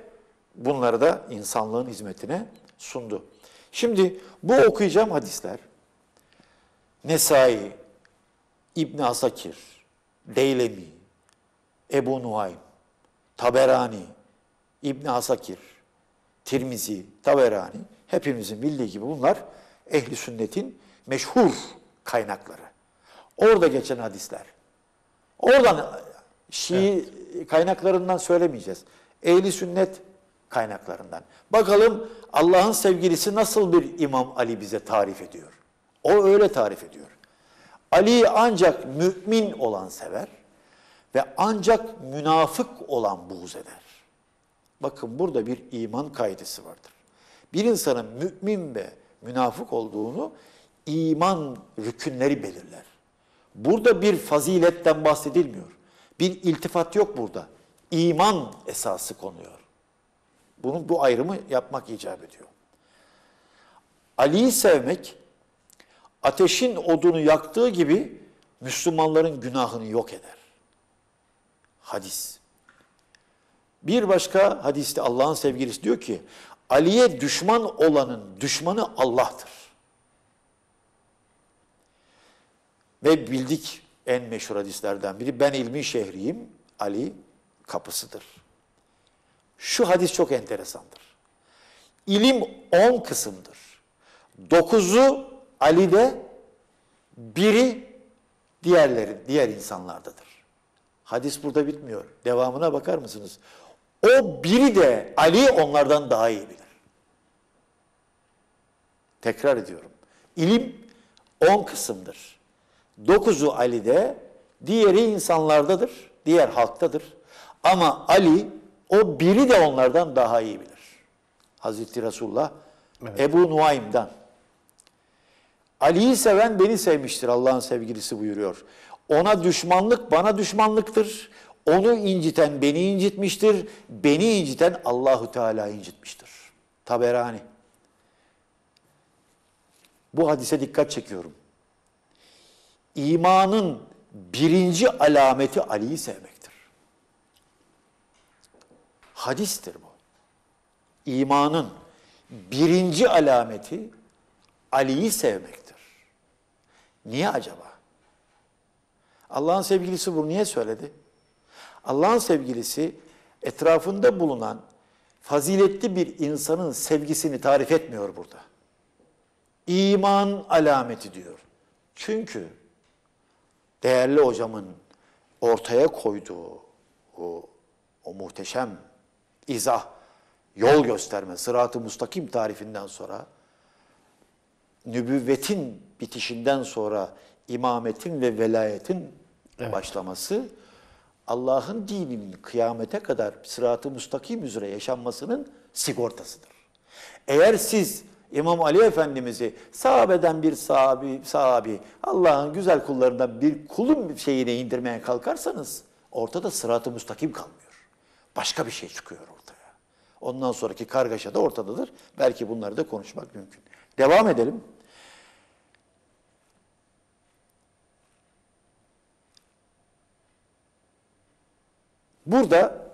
bunları da insanlığın hizmetine sundu. Şimdi bu okuyacağım hadisler Nesai, İbn Asakir, Deylemi, Ebu Nuaym, Taberani, İbn Asakir, Tirmizi, Taberani hepimizin bildiği gibi bunlar ehli sünnetin meşhur kaynakları. Orada geçen hadisler. Oradan Şii evet. kaynaklarından söylemeyeceğiz. Ehli sünnet kaynaklarından. Bakalım Allah'ın sevgilisi nasıl bir İmam Ali bize tarif ediyor. O öyle tarif ediyor. Ali'yi ancak mümin olan sever ve ancak münafık olan buğz eder. Bakın burada bir iman kaidesi vardır. Bir insanın mümin ve münafık olduğunu iman rükünleri belirler. Burada bir faziletten bahsedilmiyor. Bir iltifat yok burada. İman esası konuyor. Bunu, bu ayrımı yapmak icap ediyor. Ali'yi sevmek, ateşin odunu yaktığı gibi Müslümanların günahını yok eder. Hadis. Bir başka hadiste Allah'ın sevgilisi diyor ki, Ali'ye düşman olanın düşmanı Allah'tır. Ve bildik en meşhur hadislerden biri, ben ilmin şehriyim, Ali kapısıdır. Şu hadis çok enteresandır. İlim on kısımdır. Dokuzu Ali'de, biri diğerleri, diğer insanlardadır. Hadis burada bitmiyor. Devamına bakar mısınız? O biri de Ali onlardan daha iyi bilir. Tekrar ediyorum. İlim on kısımdır. Dokuzu Ali'de, diğeri insanlardadır, diğer halktadır. Ama Ali, o biri de onlardan daha iyi bilir. Hazreti Resulullah, evet. Ebu Nuaym'dan. Ali'yi seven beni sevmiştir, Allah'ın sevgilisi buyuruyor. Ona düşmanlık bana düşmanlıktır. Onu inciten beni incitmiştir. Beni inciten Allahu Teala incitmiştir. Taberani. Bu hadise dikkat çekiyorum. İmanın birinci alameti Ali'yi sevmektir. Hadistir bu. İmanın birinci alameti Ali'yi sevmektir. Niye acaba? Allah'ın sevgilisi bunu niye söyledi? Allah'ın sevgilisi etrafında bulunan faziletli bir insanın sevgisini tarif etmiyor burada. İman alameti diyor. Çünkü değerli hocamın ortaya koyduğu o, o muhteşem izah, yol gösterme, sırat-ı mustakim tarifinden sonra, nübüvvetin bitişinden sonra imametin ve velayetin evet. başlaması, Allah'ın dininin kıyamete kadar sırat-ı mustakim üzere yaşanmasının sigortasıdır. Eğer siz İmam Ali Efendimiz'i sahabeden bir sahabi, sahabi Allah'ın güzel kullarından bir kulun şeyine indirmeye kalkarsanız ortada sırat-ı mustakim kalmıyor. Başka bir şey çıkıyor ortaya. Ondan sonraki kargaşa da ortadadır. Belki bunları da konuşmak mümkün. Devam edelim. Burada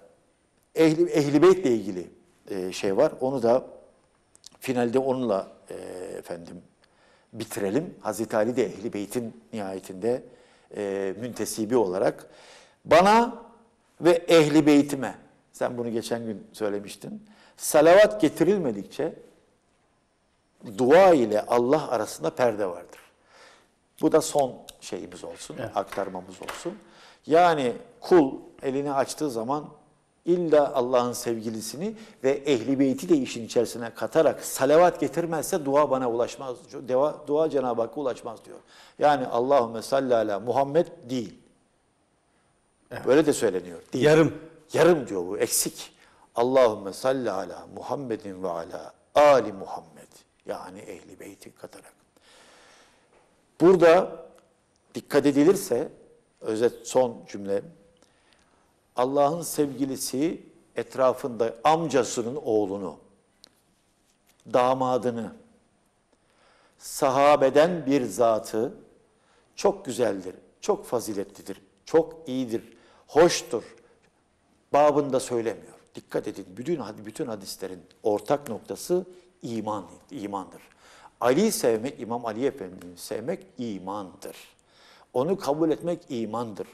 Ehl-i Ehl-i Beyt'le ilgili şey var. Onu da finalde onunla e, efendim bitirelim. Hazreti Ali de Ehl-i Beyt'in nihayetinde e, müntesibi olarak bana ve Ehl-i Beyt'ime, sen bunu geçen gün söylemiştin, salavat getirilmedikçe dua ile Allah arasında perde vardır. Bu da son şeyimiz olsun, evet. aktarmamız olsun. Yani kul elini açtığı zaman illa Allah'ın sevgilisini ve ehli beyti de işin içerisine katarak salavat getirmezse dua bana ulaşmaz, dua, dua Cenab-ı Hakk'a ulaşmaz diyor. Yani Allahümme salli ala Muhammed değil. Evet. Böyle de söyleniyor. Değil. Yarım. Yarım diyor bu, eksik. Allahümme salli ala Muhammedin ve ala Ali Muhammed. Yani ehli beyti katarak. Burada dikkat edilirse, özet son cümle, Allah'ın sevgilisi etrafında amcasının oğlunu, damadını, sahabeden bir zatı çok güzeldir, çok faziletlidir, çok iyidir, hoştur babında söylemiyor. Dikkat edin, bütün, bütün hadislerin ortak noktası iman, imandır. Ali sevmek, İmam Ali Efendimiz'i sevmek imandır. Onu kabul etmek imandır.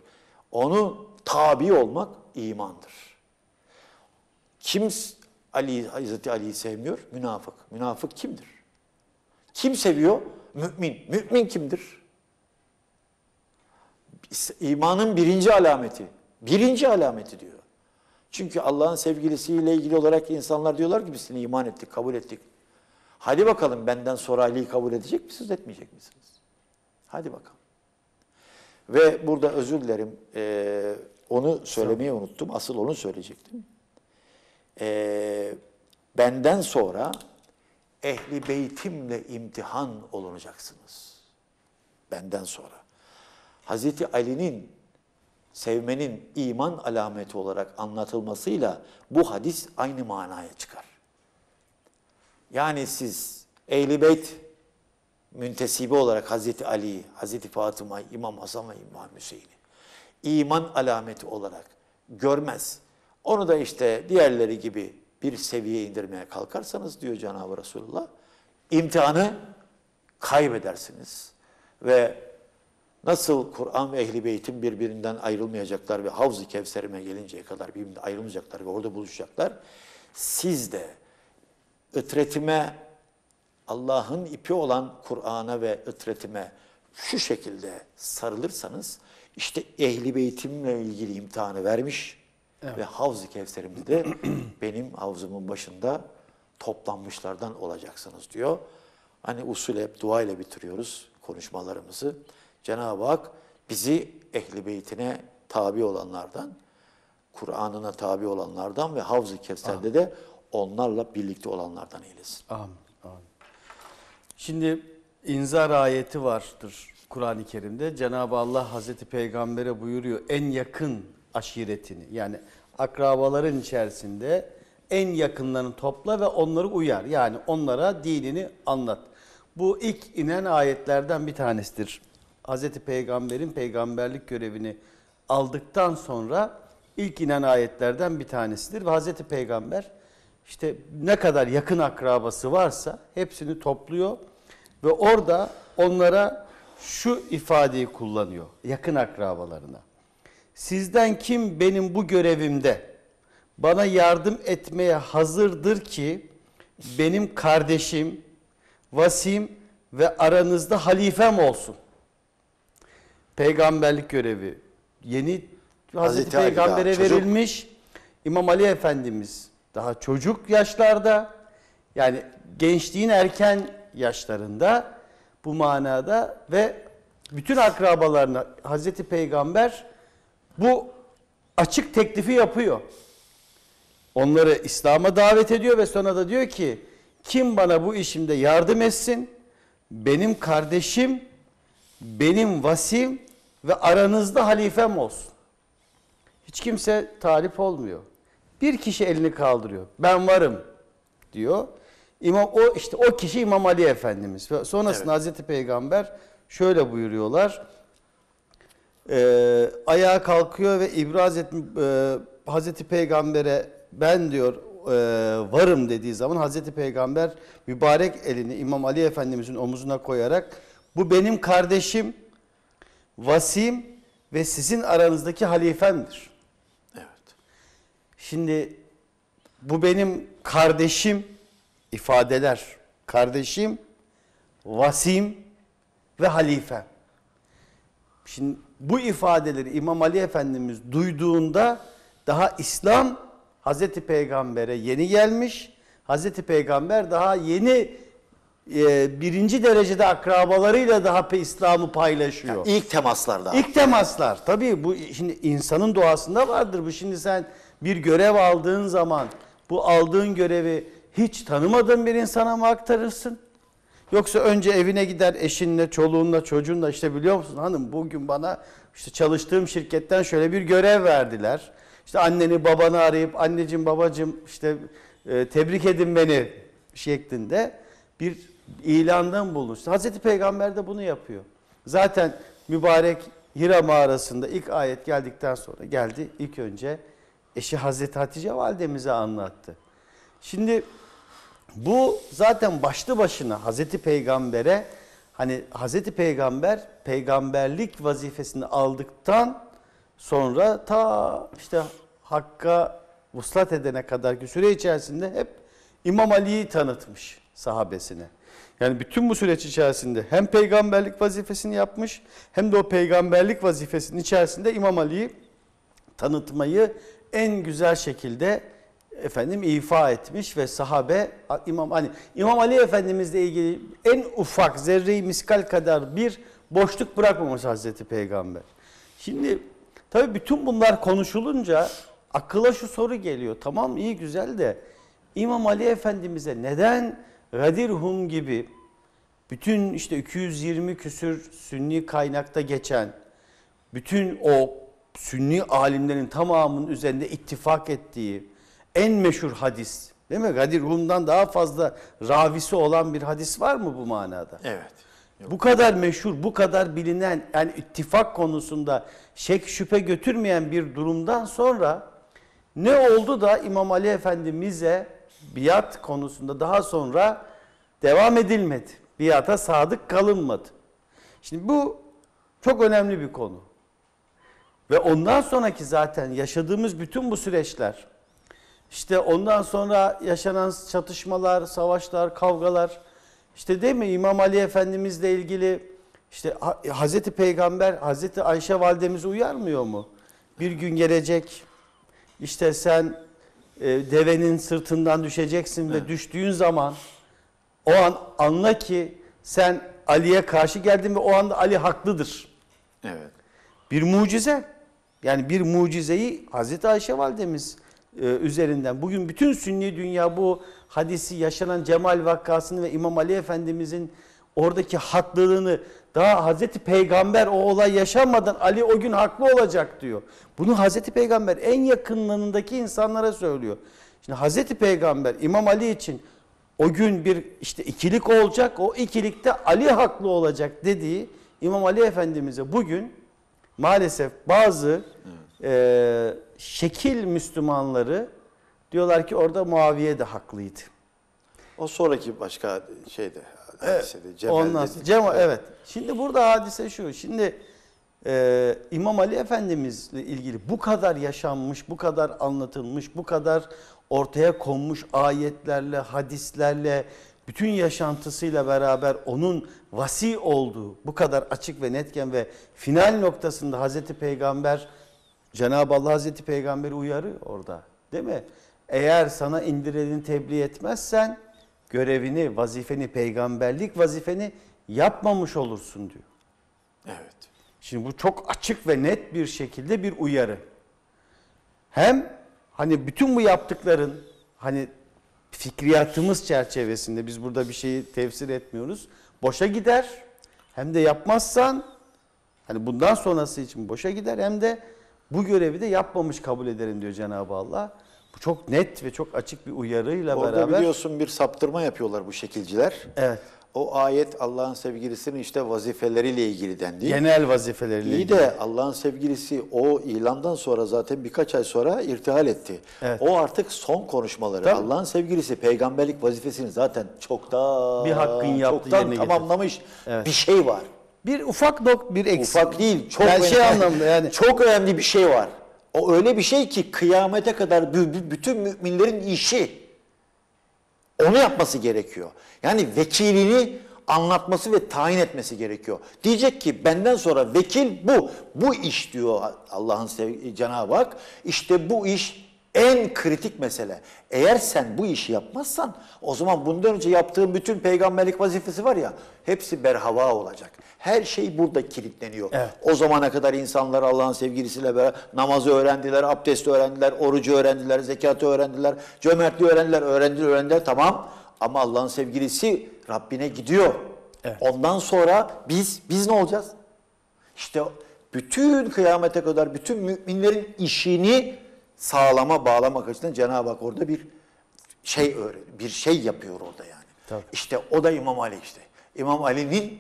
Onu tabi olmak imandır. Kim Ali, Hazreti Ali'yi sevmiyor? Münafık. Münafık kimdir? Kim seviyor? Mümin. Mümin kimdir? İmanın birinci alameti. Birinci alameti diyor. Çünkü Allah'ın sevgilisiyle ilgili olarak insanlar diyorlar ki biz seni iman ettik, kabul ettik. Hadi bakalım benden sonra Ali'yi kabul edecek misiniz, etmeyecek misiniz? Hadi bakalım. Ve burada özür dilerim, e, onu söylemeyi unuttum. Asıl onu söyleyecektim. E, benden sonra ehli beytimle imtihan olunacaksınız. Benden sonra. Hazreti Ali'nin sevmenin iman alameti olarak anlatılmasıyla bu hadis aynı manaya çıkar. Yani siz ehli beyt müntesibi olarak Hazreti Ali'yi, Hazreti Fatıma'yı, İmam Hasan ve İmam Hüseyin'i iman alameti olarak görmez. Onu da işte diğerleri gibi bir seviyeye indirmeye kalkarsanız diyor Cenab-ı Resulullah, imtihanı kaybedersiniz. Ve nasıl Kur'an ve Ehl-i Beyt'in birbirinden ayrılmayacaklar ve Havz-ı Kevser'ime gelinceye kadar birbirinden ayrılmayacaklar ve orada buluşacaklar, siz de ıtretime, Allah'ın ipi olan Kur'an'a ve ıtretime şu şekilde sarılırsanız işte ehli beytimle ilgili imtihanı vermiş, evet. ve Havz-ı Kevser'imde de benim havzumun başında toplanmışlardan olacaksınız diyor. Hani usul hep dua ile bitiriyoruz konuşmalarımızı. Cenab-ı Hak bizi ehli beytine tabi olanlardan, Kur'an'ına tabi olanlardan ve Havz-ı Kevser'de de onlarla birlikte olanlardan eylesin. Amin. Amin. Şimdi inzar ayeti vardır Kur'an-ı Kerim'de. Cenab-ı Allah Hazreti Peygamber'e buyuruyor en yakın aşiretini, yani akrabaların içerisinde en yakınlarını topla ve onları uyar. Yani onlara dinini anlat. Bu ilk inen ayetlerden bir tanesidir. Hazreti Peygamber'in peygamberlik görevini aldıktan sonra ilk inen ayetlerden bir tanesidir. Ve Hazreti Peygamber işte ne kadar yakın akrabası varsa hepsini topluyor ve orada onlara şu ifadeyi kullanıyor yakın akrabalarına. Sizden kim benim bu görevimde bana yardım etmeye hazırdır ki benim kardeşim, vasim ve aranızda halifem olsun. Peygamberlik görevi yeni Hazreti Peygamber'e verilmiş. İmam Ali Efendimiz daha çocuk yaşlarda, yani gençliğin erken yaşlarında bu manada ve bütün akrabalarına Hazreti Peygamber bu açık teklifi yapıyor. Onları İslam'a davet ediyor ve sonra da diyor ki kim bana bu işimde yardım etsin? Benim kardeşim, benim vasim ve aranızda halifem olsun. Hiç kimse talip olmuyor. Bir kişi elini kaldırıyor. Ben varım diyor. İmam, o işte o kişi İmam Ali Efendimiz. Sonrasında evet. Hazreti Peygamber şöyle buyuruyorlar. E, ayağa kalkıyor ve ibraz et, e, Hazreti Peygamber'e ben diyor e, varım dediği zaman Hazreti Peygamber mübarek elini İmam Ali Efendimiz'in omuzuna koyarak bu benim kardeşim, vasim ve sizin aranızdaki halifemdir. Şimdi bu benim kardeşim ifadeler, kardeşim, vasim ve halifem. Şimdi bu ifadeleri İmam Ali Efendimiz duyduğunda daha İslam Hazreti Peygamber'e yeni gelmiş. Hazreti Peygamber daha yeni e, birinci derecede akrabalarıyla daha İslam'ı paylaşıyor. Yani ilk temaslar daha. İlk temaslar. Tabii bu şimdi insanın doğasında vardır. Bu şimdi sen bir görev aldığın zaman bu aldığın görevi hiç tanımadığın bir insana mı aktarırsın? Yoksa önce evine gider eşinle, çoluğunla, çocuğunla işte biliyor musun hanım bugün bana işte çalıştığım şirketten şöyle bir görev verdiler. İşte anneni babanı arayıp anneciğim babacığım işte e, tebrik edin beni şeklinde bir ilandan bulunmuş. Hazreti Peygamber de bunu yapıyor. Zaten mübarek Hira mağarasında ilk ayet geldikten sonra geldi ilk önce eşi Hazreti Hatice validemize anlattı. Şimdi bu zaten başlı başına Hazreti Peygamber'e hani Hazreti Peygamber peygamberlik vazifesini aldıktan sonra ta işte Hakk'a vuslat edene kadarki süre içerisinde hep İmam Ali'yi tanıtmış sahabesine. Yani bütün bu süreç içerisinde hem peygamberlik vazifesini yapmış hem de o peygamberlik vazifesinin içerisinde İmam Ali'yi tanıtmayı en güzel şekilde efendim ifa etmiş ve sahabe İmam Ali, İmam Ali Efendimizle ilgili en ufak zerre-i miskal kadar bir boşluk bırakmamış Hazreti Peygamber. Şimdi tabii bütün bunlar konuşulunca akıla şu soru geliyor. Tamam iyi güzel de İmam Ali Efendimiz'e neden Ghadirhum gibi bütün işte iki yüz yirmi küsür sünni kaynakta geçen bütün o sünni alimlerin tamamının üzerinde ittifak ettiği en meşhur hadis değil mi? Ghadirhum'dan daha fazla ravisi olan bir hadis var mı bu manada? Evet. Yok. Bu kadar meşhur, bu kadar bilinen yani ittifak konusunda şek şüphe götürmeyen bir durumdan sonra ne oldu da İmam Ali Efendimiz'e biat konusunda daha sonra devam edilmedi. Biata sadık kalınmadı. Şimdi bu çok önemli bir konu. Ve ondan sonraki zaten yaşadığımız bütün bu süreçler İşte ondan sonra yaşanan çatışmalar, savaşlar, kavgalar işte değil mi İmam Ali Efendimizle ilgili işte Hazreti Peygamber Hazreti Ayşe validemize uyarmıyor mu? Bir gün gelecek işte sen e, devenin sırtından düşeceksin ve düştüğün zaman o an anla ki sen Ali'ye karşı geldin ve o anda Ali haklıdır. Evet. Bir mucize yani bir mucizeyi Hazreti Ayşe validemiz üzerinden. Bugün bütün sünni dünya bu hadisi yaşanan Cemal vakasını ve İmam Ali Efendimizin oradaki haklılığını daha Hazreti Peygamber o olay yaşanmadan Ali o gün haklı olacak diyor. Bunu Hazreti Peygamber en yakınlarındaki insanlara söylüyor. Şimdi Hazreti Peygamber İmam Ali için o gün bir işte ikilik olacak o ikilikte Ali haklı olacak dediği İmam Ali Efendimiz'e bugün maalesef bazı Ee, şekil Müslümanları diyorlar ki orada Muaviye de haklıydı. O sonraki başka şeyde hadisede. Evet, Cemel ondan, Cemal, evet. Şimdi burada hadise şu. Şimdi e, İmam Ali Efendimizle ilgili bu kadar yaşanmış, bu kadar anlatılmış, bu kadar ortaya konmuş ayetlerle, hadislerle, bütün yaşantısıyla beraber onun vasi olduğu bu kadar açık ve netken ve final noktasında Hazreti Peygamber Cenab-ı Allah Hazreti Peygamber'i uyarıyor orada değil mi? Eğer sana indirileni tebliğ etmezsen görevini, vazifeni, peygamberlik vazifeni yapmamış olursun diyor. Evet. Şimdi bu çok açık ve net bir şekilde bir uyarı. Hem hani bütün bu yaptıkların hani fikriyatımız çerçevesinde biz burada bir şeyi tefsir etmiyoruz. Boşa gider hem de yapmazsan hani bundan sonrası için boşa gider hem de bu görevi de yapmamış kabul ederim diyor Cenab-ı Allah. Bu çok net ve çok açık bir uyarıyla orada beraber. Orada biliyorsun bir saptırma yapıyorlar bu şekilciler. Evet. O ayet Allah'ın sevgilisinin işte vazifeleriyle ilgili dendi. Genel vazifeleriyle ilgili. İyi de Allah'ın sevgilisi o ilandan sonra zaten birkaç ay sonra irtihal etti. Evet. O artık son konuşmaları. Allah'ın sevgilisi peygamberlik vazifesini zaten çoktan, bir hakkın yaptığı çoktan tamamlamış evet. Bir şey var. Bir ufak nok bir eksik. Ufak değil. Çok önemli, şey anlamda yani. Çok önemli bir şey var. O öyle bir şey ki kıyamete kadar bütün müminlerin işi. Onu yapması gerekiyor. Yani vekilini anlatması ve tayin etmesi gerekiyor. Diyecek ki benden sonra vekil bu. Bu iş diyor Allah'ın Cenab-ı Hak. İşte bu iş en kritik mesele. Eğer sen bu işi yapmazsan o zaman bundan önce yaptığın bütün peygamberlik vazifesi var ya hepsi berhava olacak. Her şey burada kilitleniyor. Evet. O zamana kadar insanlar Allah'ın sevgilisiyle beraber namazı öğrendiler, abdesti öğrendiler, orucu öğrendiler, zekatı öğrendiler, cömertliği öğrendiler, öğrendiler, öğrendiler tamam. Ama Allah'ın sevgilisi Rabbine gidiyor. Evet. Ondan sonra biz, biz ne olacağız? İşte bütün kıyamete kadar bütün müminlerin işini sağlama, bağlamak açısından Cenab-ı Hak orada bir şey bir şey yapıyor orada yani. Tabii. İşte o da İmam Ali işte. İmam Ali'nin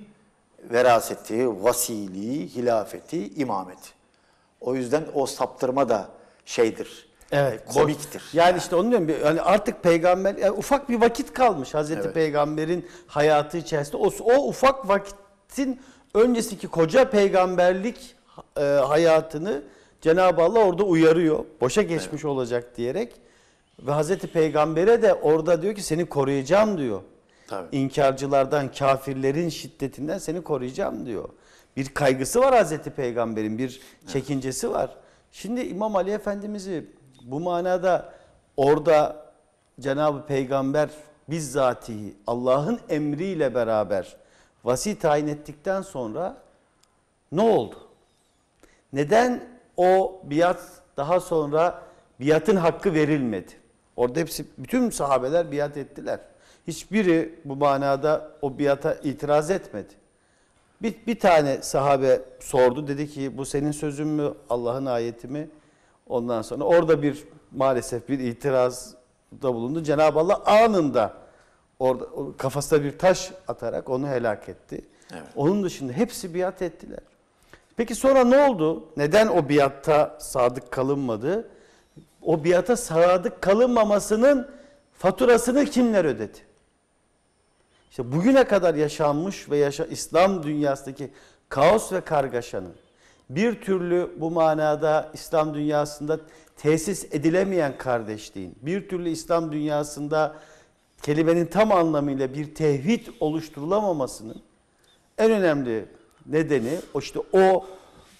veraseti, vasiliği, hilafeti, imameti. O yüzden o saptırma da şeydir. Evet, komiktir. Yani, yani işte onu diyorum, yani artık peygamber, yani ufak bir vakit kalmış Hazreti evet. Peygamber'in hayatı içerisinde. O, o ufak vakitin öncesindeki koca peygamberlik e, hayatını Cenab-ı Allah orada uyarıyor. Boşa geçmiş evet. olacak diyerek ve Hazreti Peygamber'e de orada diyor ki seni koruyacağım diyor. Tabii. İnkarcılardan, kafirlerin şiddetinden seni koruyacağım diyor. Bir kaygısı var Hazreti Peygamber'in, bir çekincesi evet. var. Şimdi İmam Ali Efendimiz'i bu manada orada Cenab-ı Peygamber bizzatihi Allah'ın emriyle beraber vasi tayin ettikten sonra ne oldu? Neden o biat daha sonra biatın hakkı verilmedi? Orada hepsi, bütün sahabeler biat ettiler. Hiçbiri bu manada o biata itiraz etmedi. Bir, bir tane sahabe sordu, dedi ki bu senin sözün mü, Allah'ın ayeti mi? Ondan sonra orada bir maalesef bir itirazda bulundu. Cenab-ı Allah anında orada kafasına bir taş atarak onu helak etti. Evet. Onun dışında hepsi biat ettiler. Peki sonra ne oldu? Neden o biatta sadık kalınmadı? O biata sadık kalınmamasının faturasını kimler ödedi? İşte bugüne kadar yaşanmış ve yaşa İslam dünyasındaki kaos ve kargaşanın bir türlü bu manada İslam dünyasında tesis edilemeyen kardeşliğin, bir türlü İslam dünyasında kelimenin tam anlamıyla bir tevhid oluşturulamamasının en önemli nedeni o işte o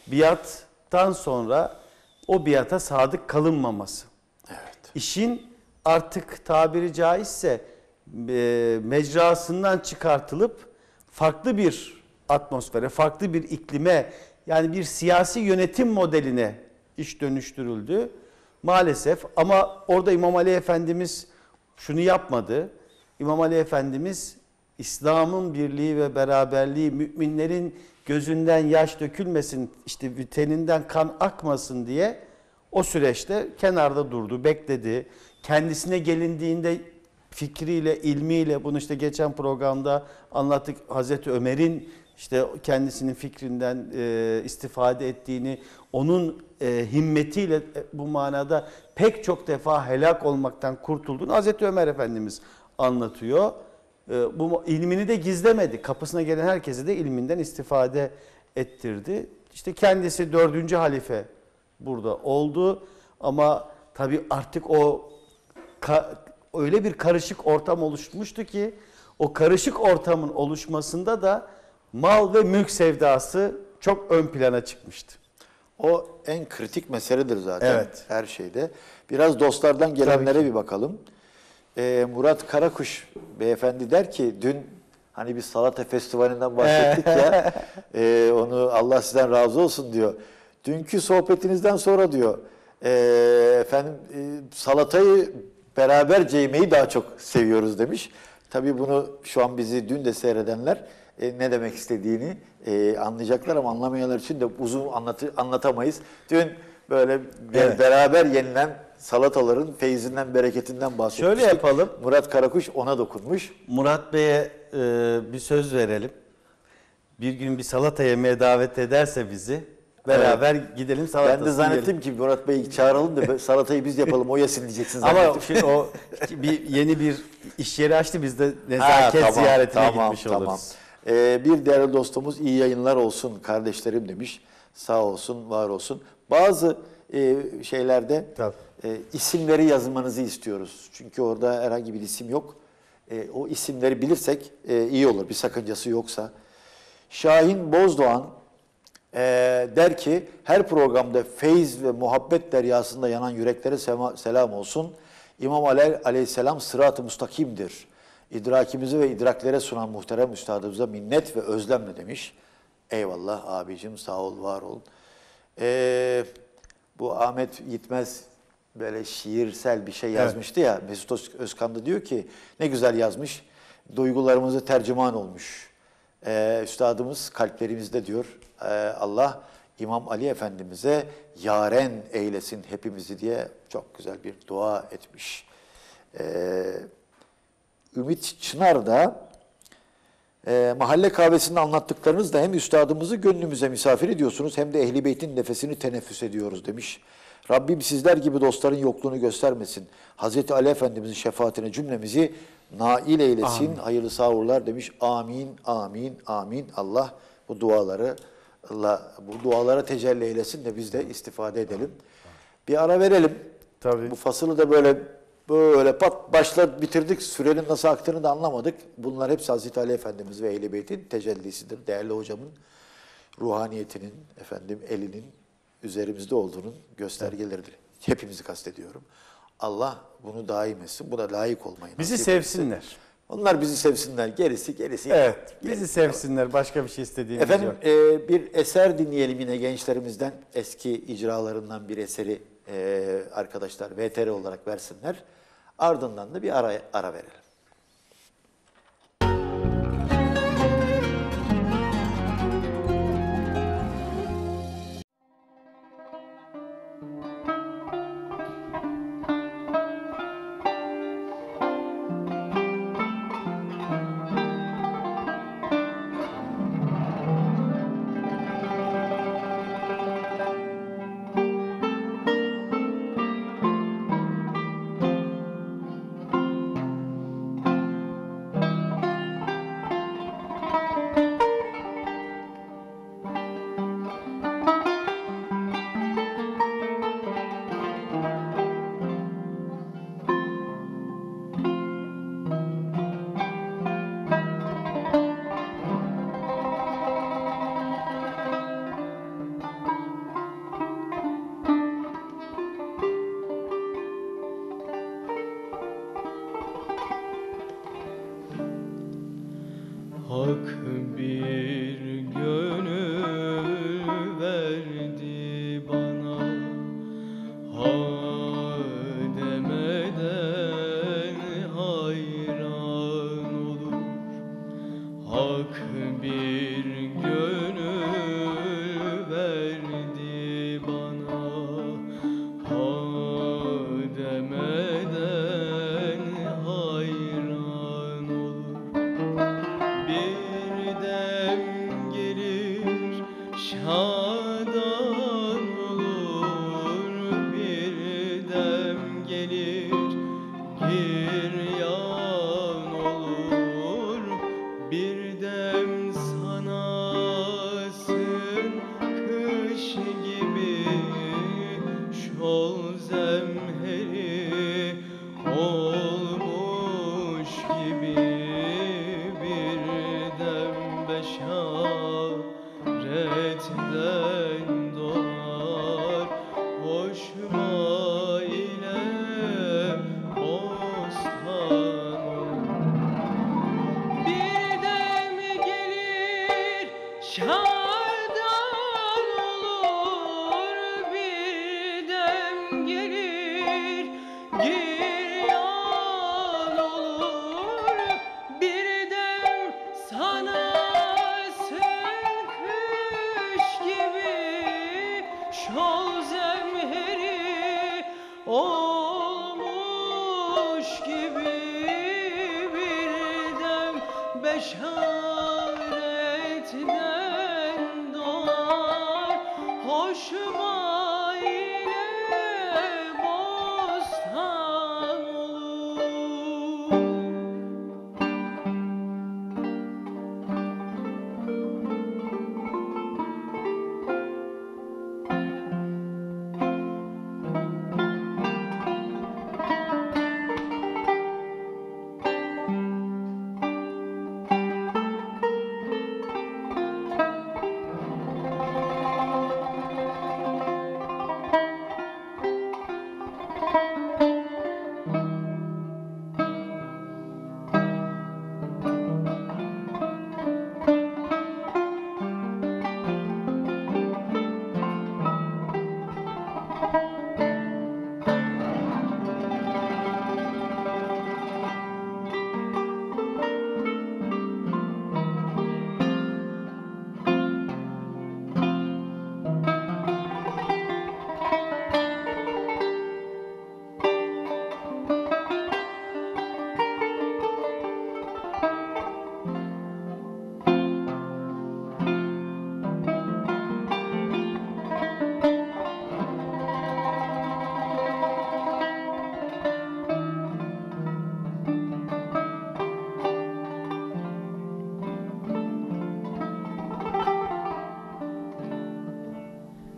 biattan sonra o biata sadık kalınmaması. Evet. İşin artık tabiri caizse e, mecrasından çıkartılıp farklı bir atmosfere, farklı bir iklime, yani bir siyasi yönetim modeline iş dönüştürüldü maalesef. Ama orada İmam Ali Efendimiz şunu yapmadı. İmam Ali Efendimiz İslam'ın birliği ve beraberliği, müminlerin gözünden yaş dökülmesin, işte teninden kan akmasın diye o süreçte kenarda durdu, bekledi. Kendisine gelindiğinde fikriyle, ilmiyle, bunu işte geçen programda anlattık, Hazreti Ömer'in işte kendisinin fikrinden e, istifade ettiğini, onun e, himmetiyle e, bu manada pek çok defa helak olmaktan kurtulduğunu Hazreti Ömer Efendimiz anlatıyor. E, bu ilmini de gizlemedi. Kapısına gelen herkese de ilminden istifade ettirdi. İşte kendisi dördüncü halife burada oldu ama tabii artık o öyle bir karışık ortam oluşmuştu ki o karışık ortamın oluşmasında da mal ve mülk sevdası çok ön plana çıkmıştı. O en kritik meseledir zaten evet. her şeyde. Biraz dostlardan gelenlere bir bakalım. Ee, Murat Karakuş beyefendi der ki dün hani bir salata festivalinden bahsettik ya e, onu Allah sizden razı olsun diyor. Dünkü sohbetinizden sonra diyor e, efendim e, salatayı beraberce yemeyi daha çok seviyoruz demiş. Tabii bunu şu an bizi dün de seyredenler E, ne demek istediğini e, anlayacaklar ama anlamayanlar için de uzun anlatı, anlatamayız. Dün böyle evet. beraber yenilen salataların feyzinden, bereketinden bahsetmiştik. Şöyle yapalım. Murat Karakuş ona dokunmuş. Murat Bey'e e, bir söz verelim. Bir gün bir salata yemeye davet ederse bizi beraber evet. gidelim salatasını. Ben de zannettim ki Murat Bey'i çağıralım da salatayı biz yapalım, o yesin diyeceksin zannettim. Ama şimdi o bir, yeni bir iş yeri açtı, biz de nezaket ha, tamam, ziyaretine tamam, gitmiş tamam. oluruz. Ee, bir değerli dostumuz iyi yayınlar olsun kardeşlerim demiş. Sağ olsun, var olsun. Bazı e, şeylerde e, isimleri yazmanızı istiyoruz. Çünkü orada herhangi bir isim yok. E, o isimleri bilirsek e, iyi olur, bir sakıncası yoksa. Şahin Bozdoğan e, der ki, her programda feyz ve muhabbet deryasında yanan yüreklere selam olsun. İmam Ali aleyhisselam sırat-ı müstakimdir. İdrakimizi ve idraklere sunan muhterem üstadımıza minnet ve özlemle demiş. Eyvallah abicim, sağ ol, var ol. E, bu Ahmet Yitmez böyle şiirsel bir şey yazmıştı, evet. Ya Mesut Özkan da diyor ki ne güzel yazmış, duygularımızı tercüman olmuş. Ee, üstadımız kalplerimizde diyor, ee, Allah İmam Ali Efendimiz'e yaren eylesin hepimizi diye çok güzel bir dua etmiş. Ee, Ümit Çınar da e, mahalle kahvesinde anlattıklarınızda hem üstadımızı gönlümüze misafir ediyorsunuz hem de Ehl-i Beyt'in nefesini teneffüs ediyoruz demiş. Rabbim sizler gibi dostların yokluğunu göstermesin. Hazreti Ali Efendimiz'in şefaatine cümlemizi nail eylesin. Amin. Hayırlı sahurlar demiş. Amin, amin, amin. Allah bu duaları, Allah bu dualara tecelli eylesin de biz de istifade edelim. Bir ara verelim. Tabii. Bu fasılı da böyle böyle pat başla bitirdik. Sürenin nasıl aktığını da anlamadık. Bunlar hepsi Hazreti Ali Efendimiz ve Ehl-i Beyt'in tecellisidir. Değerli hocamın ruhaniyetinin, efendim elinin üzerimizde olduğunun göstergeleridir. Hepimizi kastediyorum. Allah bunu daim etsin. Buna layık olmayı. Bizi sevsinler. Etsin. Onlar bizi sevsinler. Gerisi gerisi. Evet. Gerisi. Bizi sevsinler. Başka bir şey istediğimiz efendim, yok. Efendim bir eser dinleyelim yine gençlerimizden. Eski icralarından bir eseri e, arkadaşlar V T R olarak versinler. Ardından da bir ara, ara verelim. Müzik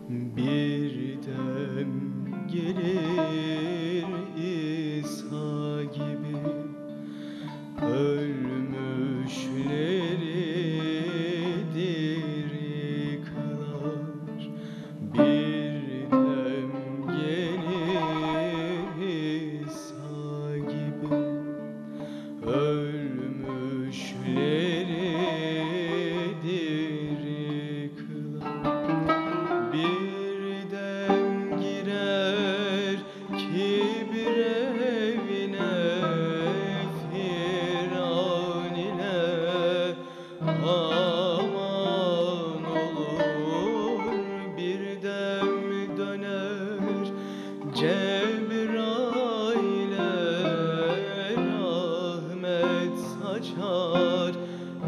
Bir dem gelir İsa gibi, ölmüşleri diri kılar. Bir dem gelir İsa gibi, ölmüşleri Cebrail'e rahmet saçar,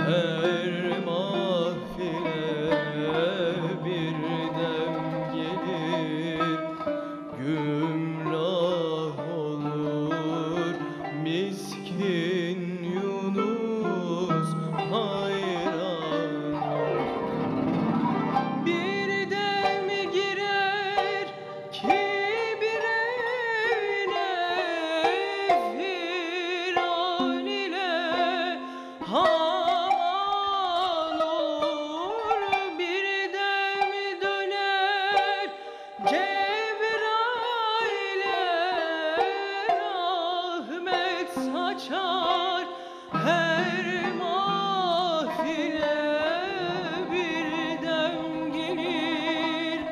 her mahfile bir dem gelir, gümrah olur miskin Yunus hayran olur. Bir dem girer ki aman olur, bir dem döner Cebrail'e rahmet saçar, her mahfile bir dem gelir,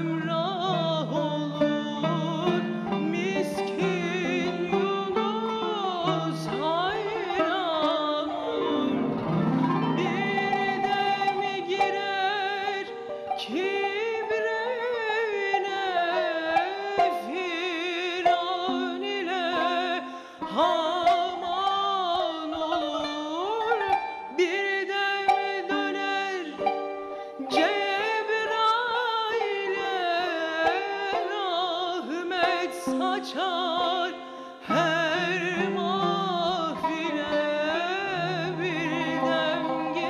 gümrah olur miskin Yunus hayran. Aman olur, bir dem döner Cebrail'e rahmet saçar, her mahfile bir dem gelir, gümrah olur miskin Yunus hayran.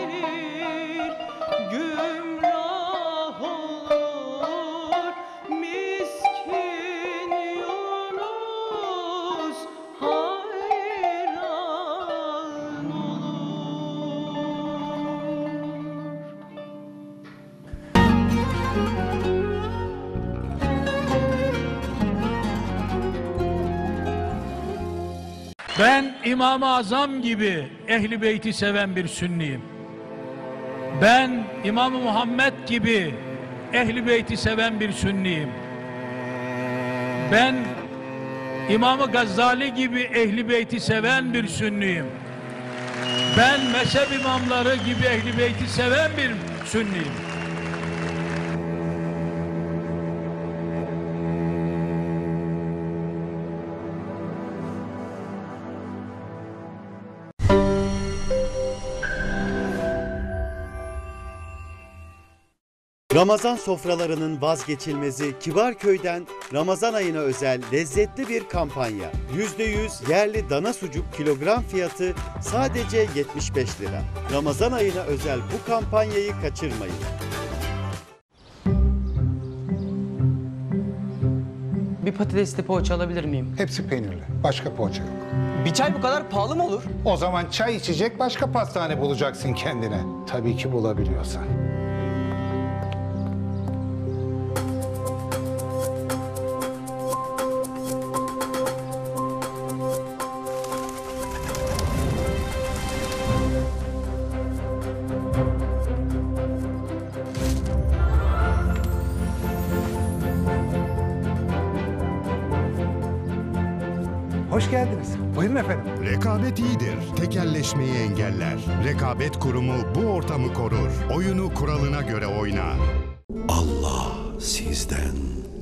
Ben İmam-ı Azam gibi Ehl-i Beyt'i seven bir Sünniyim. Ben İmam-ı Muhammed gibi Ehl-i Beyt'i seven bir Sünniyim. Ben İmam-ı Gazali gibi Ehl-i Beyt'i seven bir Sünniyim. Ben mezhep imamları gibi Ehl-i Beyt'i seven bir Sünniyim. Ramazan sofralarının vazgeçilmezi Kibarköy'den Ramazan ayına özel lezzetli bir kampanya. yüzde yüz yerli dana sucuk kilogram fiyatı sadece yetmiş beş lira. Ramazan ayına özel bu kampanyayı kaçırmayın. Bir patatesli poğaça alabilir miyim? Hepsi peynirli. Başka poğaça yok. Bir çay bu kadar pahalı mı olur? O zaman çay içecek başka pastane bulacaksın kendine. Tabii ki bulabiliyorsan. Hoş geldiniz. Buyurun efendim. Rekabet iyidir. Tekelleşmeyi engeller. Rekabet Kurumu bu ortamı korur. Oyunu kuralına göre oyna. Allah sizden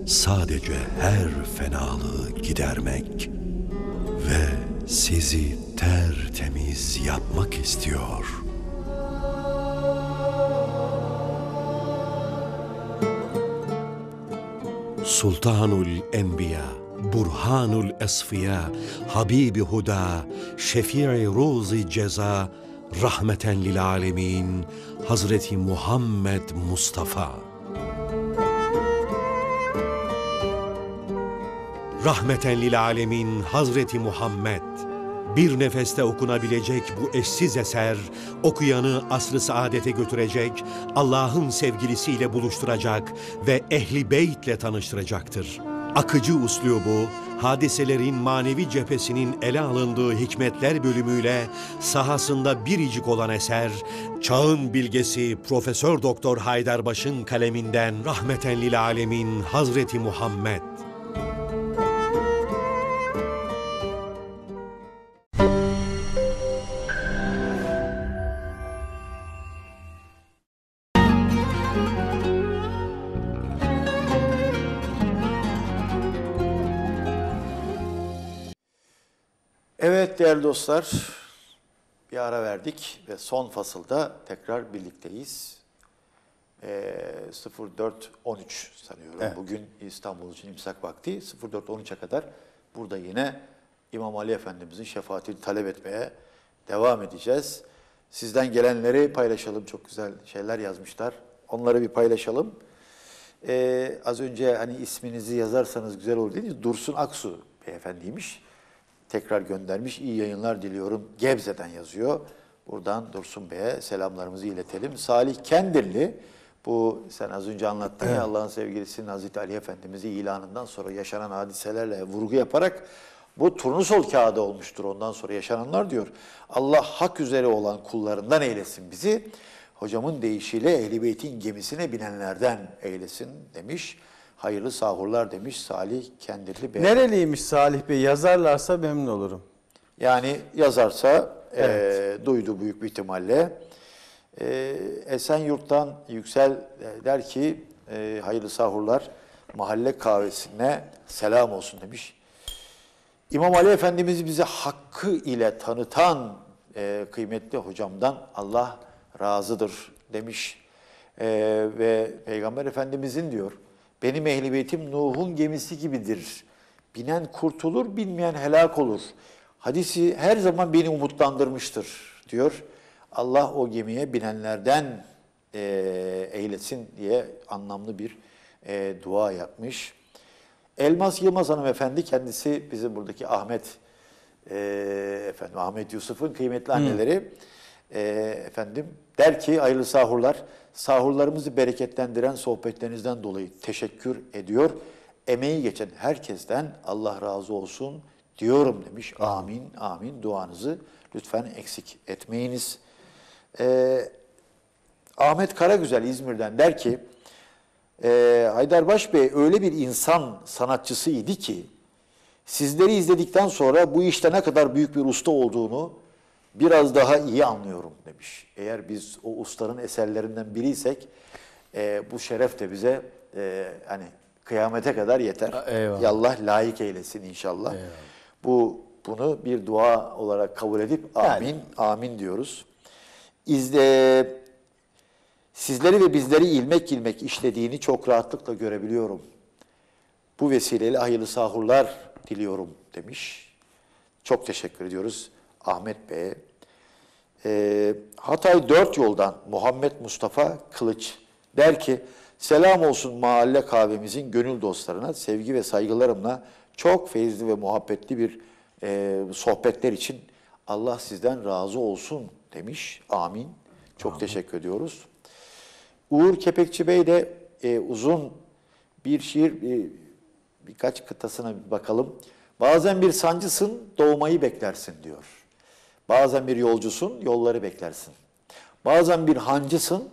sadece her fenalığı gidermek ve sizi tertemiz yapmak istiyor. Sultanul Enbiya, Burhanul Esfiya, Habibi Huda, Şefii Ruzi Ceza, Rahmeten Lil Alemin, Hazreti Muhammed Mustafa. Rahmeten lil alemin Hazreti Muhammed. Bir nefeste okunabilecek bu eşsiz eser, okuyanı asr-ı saadete götürecek, Allah'ın sevgilisiyle buluşturacak ve ehli beytle tanıştıracaktır. Akıcı uslubu, hadiselerin manevi cephesinin ele alındığı hikmetler bölümüyle sahasında biricik olan eser, çağın bilgesi Profesör Doktor Haydarbaş'ın kaleminden rahmeten lil alemin Hazreti Muhammed. Evet değerli dostlar, bir ara verdik ve son fasılda tekrar birlikteyiz. E, sıfır dört on üç sanıyorum. Evet. Bugün İstanbul için imsak vakti. sıfır dört on üçe kadar burada yine İmam Ali Efendimiz'in şefaatini talep etmeye devam edeceğiz. Sizden gelenleri paylaşalım. Çok güzel şeyler yazmışlar. Onları bir paylaşalım. E, az önce hani isminizi yazarsanız güzel olur dediniz. Dursun Aksu beyefendiymiş. Tekrar göndermiş. İyi yayınlar diliyorum. Gebze'den yazıyor. Buradan Dursun Bey'e selamlarımızı iletelim. Salih Kendilli, bu sen az önce anlattın ya, Allah'ın sevgilisinin Hazreti Ali Efendimiz'i ilanından sonra yaşanan hadiselerle vurgu yaparak bu turnusol kağıdı olmuştur ondan sonra yaşananlar diyor. Allah hak üzere olan kullarından eylesin bizi. Hocamın deyişiyle Ehl-i Beyt'in gemisine binenlerden eylesin demiş. Hayırlı sahurlar demiş Salih Kendilli Bey. Nereliymiş Salih Bey? Yazarlarsa memnun olurum. Yani yazarsa evet. e, duydu büyük bir ihtimalle. E, Esenyurt'tan Yüksel der ki e, hayırlı sahurlar, mahalle kahvesine selam olsun demiş. İmam Ali Efendimiz bize hakkı ile tanıtan e, kıymetli hocamdan Allah razıdır demiş. E, ve Peygamber Efendimizin diyor, benim ehl-i beytim Nuh'un gemisi gibidir. Binen kurtulur, binmeyen helak olur. Hadisi her zaman beni umutlandırmıştır diyor. Allah o gemiye binenlerden e, eylesin diye anlamlı bir e, dua yapmış. Elmas Yılmaz hanımefendi, kendisi bizim buradaki Ahmet e, efendim Ahmet Yusuf'un kıymetli anneleri. Hmm. e, efendim der ki hayırlı sahurlar. Sahurlarımızı bereketlendiren sohbetlerinizden dolayı teşekkür ediyor. Emeği geçen herkesten Allah razı olsun diyorum demiş. Amin, amin. Duanızı lütfen eksik etmeyiniz. Ee, Ahmet Karagüzel İzmir'den der ki, e, Haydarbaş Bey öyle bir insan sanatçısıydı ki, sizleri izledikten sonra bu işte ne kadar büyük bir usta olduğunu biraz daha iyi anlıyorum demiş. Eğer biz o ustanın eserlerinden biriysek e, bu şeref de bize e, hani kıyamete kadar yeter. Eyvallah. Allah layık eylesin inşallah. Eyvallah. Bu bunu bir dua olarak kabul edip amin yani. Amin diyoruz. İzle, sizleri ve bizleri ilmek ilmek işlediğini çok rahatlıkla görebiliyorum. Bu vesileyle hayırlı sahurlar diliyorum demiş. Çok teşekkür ediyoruz Ahmet Bey'e. E, Hatay Dört Yol'dan Muhammed Mustafa Kılıç der ki, selam olsun mahalle kahvemizin gönül dostlarına, sevgi ve saygılarımla çok feyizli ve muhabbetli bir e, sohbetler için Allah sizden razı olsun demiş. Amin. Çok amin. Teşekkür ediyoruz. Uğur Kepekçi Bey de e, uzun bir şiir, e, birkaç kıtasına bir bakalım. Bazen bir sancısın, doğmayı beklersin diyor. Bazen bir yolcusun, yolları beklersin. Bazen bir hancısın,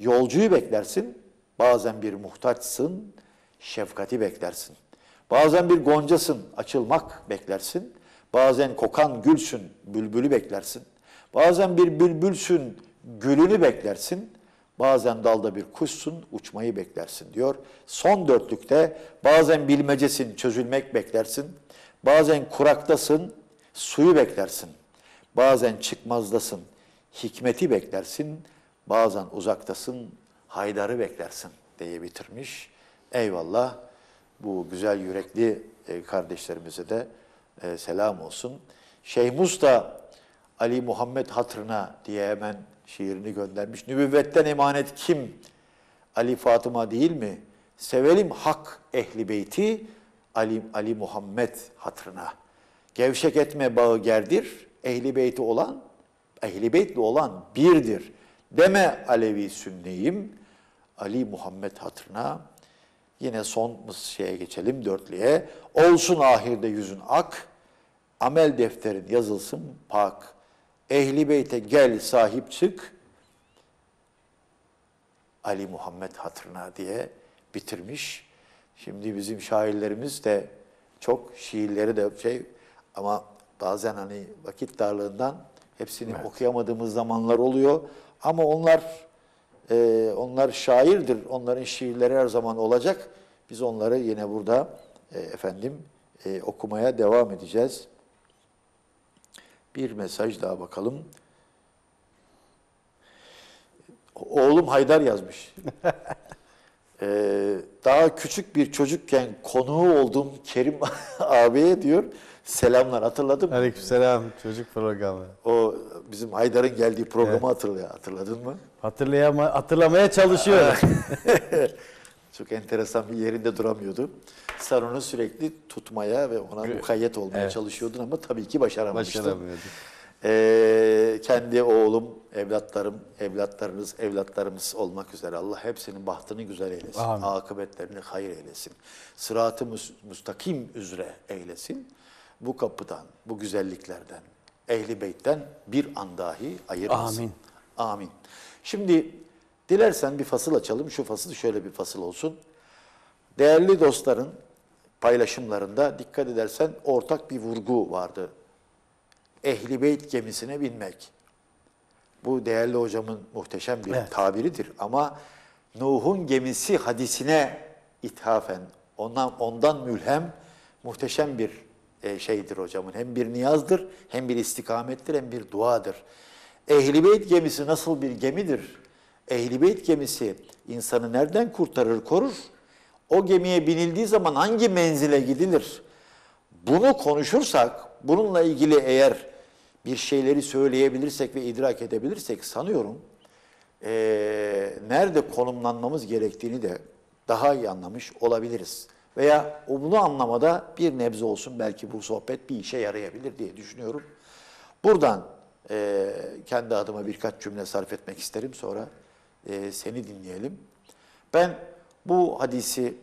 yolcuyu beklersin. Bazen bir muhtaçsın, şefkati beklersin. Bazen bir goncasın, açılmak beklersin. Bazen kokan gülsün, bülbülü beklersin. Bazen bir bülbülsün, gülünü beklersin. Bazen dalda bir kuşsun, uçmayı beklersin diyor. Son dörtlükte bazen bilmecesin, çözülmek beklersin. Bazen kuraktasın, suyu beklersin. Bazen çıkmazdasın, hikmeti beklersin, bazen uzaktasın, Haydar'ı beklersin diye bitirmiş. Eyvallah, bu güzel yürekli kardeşlerimize de selam olsun. Şeyh Musta Ali Muhammed hatırına diye hemen şiirini göndermiş. Nübüvvetten emanet kim? Ali Fatıma değil mi? Sevelim hak ehli beyti, Ali, Ali Muhammed hatırına. Gevşek etme bağı gerdir, ehli beyti olan, ehli beytli olan birdir. Deme Alevi Sünniyim, Ali Muhammed hatırına. Yine son şeye geçelim, dörtlüğe. Olsun ahirde yüzün ak, amel defterin yazılsın pak. Ehli beyte gel sahip çık, Ali Muhammed hatırına diye bitirmiş. Şimdi bizim şairlerimiz de çok, şiirleri de şey ama bazen hani vakit darlığından hepsini evet. okuyamadığımız zamanlar oluyor. Ama onlar e, onlar şairdir. Onların şiirleri her zaman olacak. Biz onları yine burada e, efendim e, okumaya devam edeceğiz. Bir mesaj daha bakalım. Oğlum Haydar yazmış. Ee, daha küçük bir çocukken konuğu olduğum Kerim abiye diyor, selamlar, hatırladın mı? Aleykümselam, çocuk programı. O bizim Haydar'ın geldiği programı evet. hatırlıyor, hatırladın mı? Hatırlayama, hatırlamaya çalışıyor. Çok enteresan, bir yerinde duramıyordu. Sen onu sürekli tutmaya ve ona mukayyet olmaya evet. çalışıyordun ama tabii ki başaramamıştın. Başaramıyordun. Ee, kendi oğlum, evlatlarım, evlatlarınız, evlatlarımız olmak üzere Allah hepsinin bahtını güzel eylesin. Amin. Akıbetlerini hayır eylesin. Sırat-ı müstakim üzere eylesin. Bu kapıdan, bu güzelliklerden, Ehl-i Beyt'ten bir an dahi ayırmasın. Amin. Amin. Şimdi dilersen bir fasıl açalım. Şu fasıl şöyle bir fasıl olsun. Değerli dostların paylaşımlarında dikkat edersen ortak bir vurgu vardı. Ehl-i Beyt gemisine binmek. Bu değerli hocamın muhteşem bir evet. tabiridir ama Nuh'un gemisi hadisine ithafen, ondan, ondan mülhem muhteşem bir şeydir hocamın. Hem bir niyazdır, hem bir istikamettir, hem bir duadır. Ehl-i Beyt gemisi nasıl bir gemidir? Ehl-i Beyt gemisi insanı nereden kurtarır, korur? O gemiye binildiği zaman hangi menzile gidilir? Bunu konuşursak, bununla ilgili eğer bir şeyleri söyleyebilirsek ve idrak edebilirsek sanıyorum e, nerede konumlanmamız gerektiğini de daha iyi anlamış olabiliriz. Veya bunu anlamada bir nebze olsun belki bu sohbet bir işe yarayabilir diye düşünüyorum. Buradan e, kendi adıma birkaç cümle sarf etmek isterim, sonra e, seni dinleyelim. Ben bu hadisi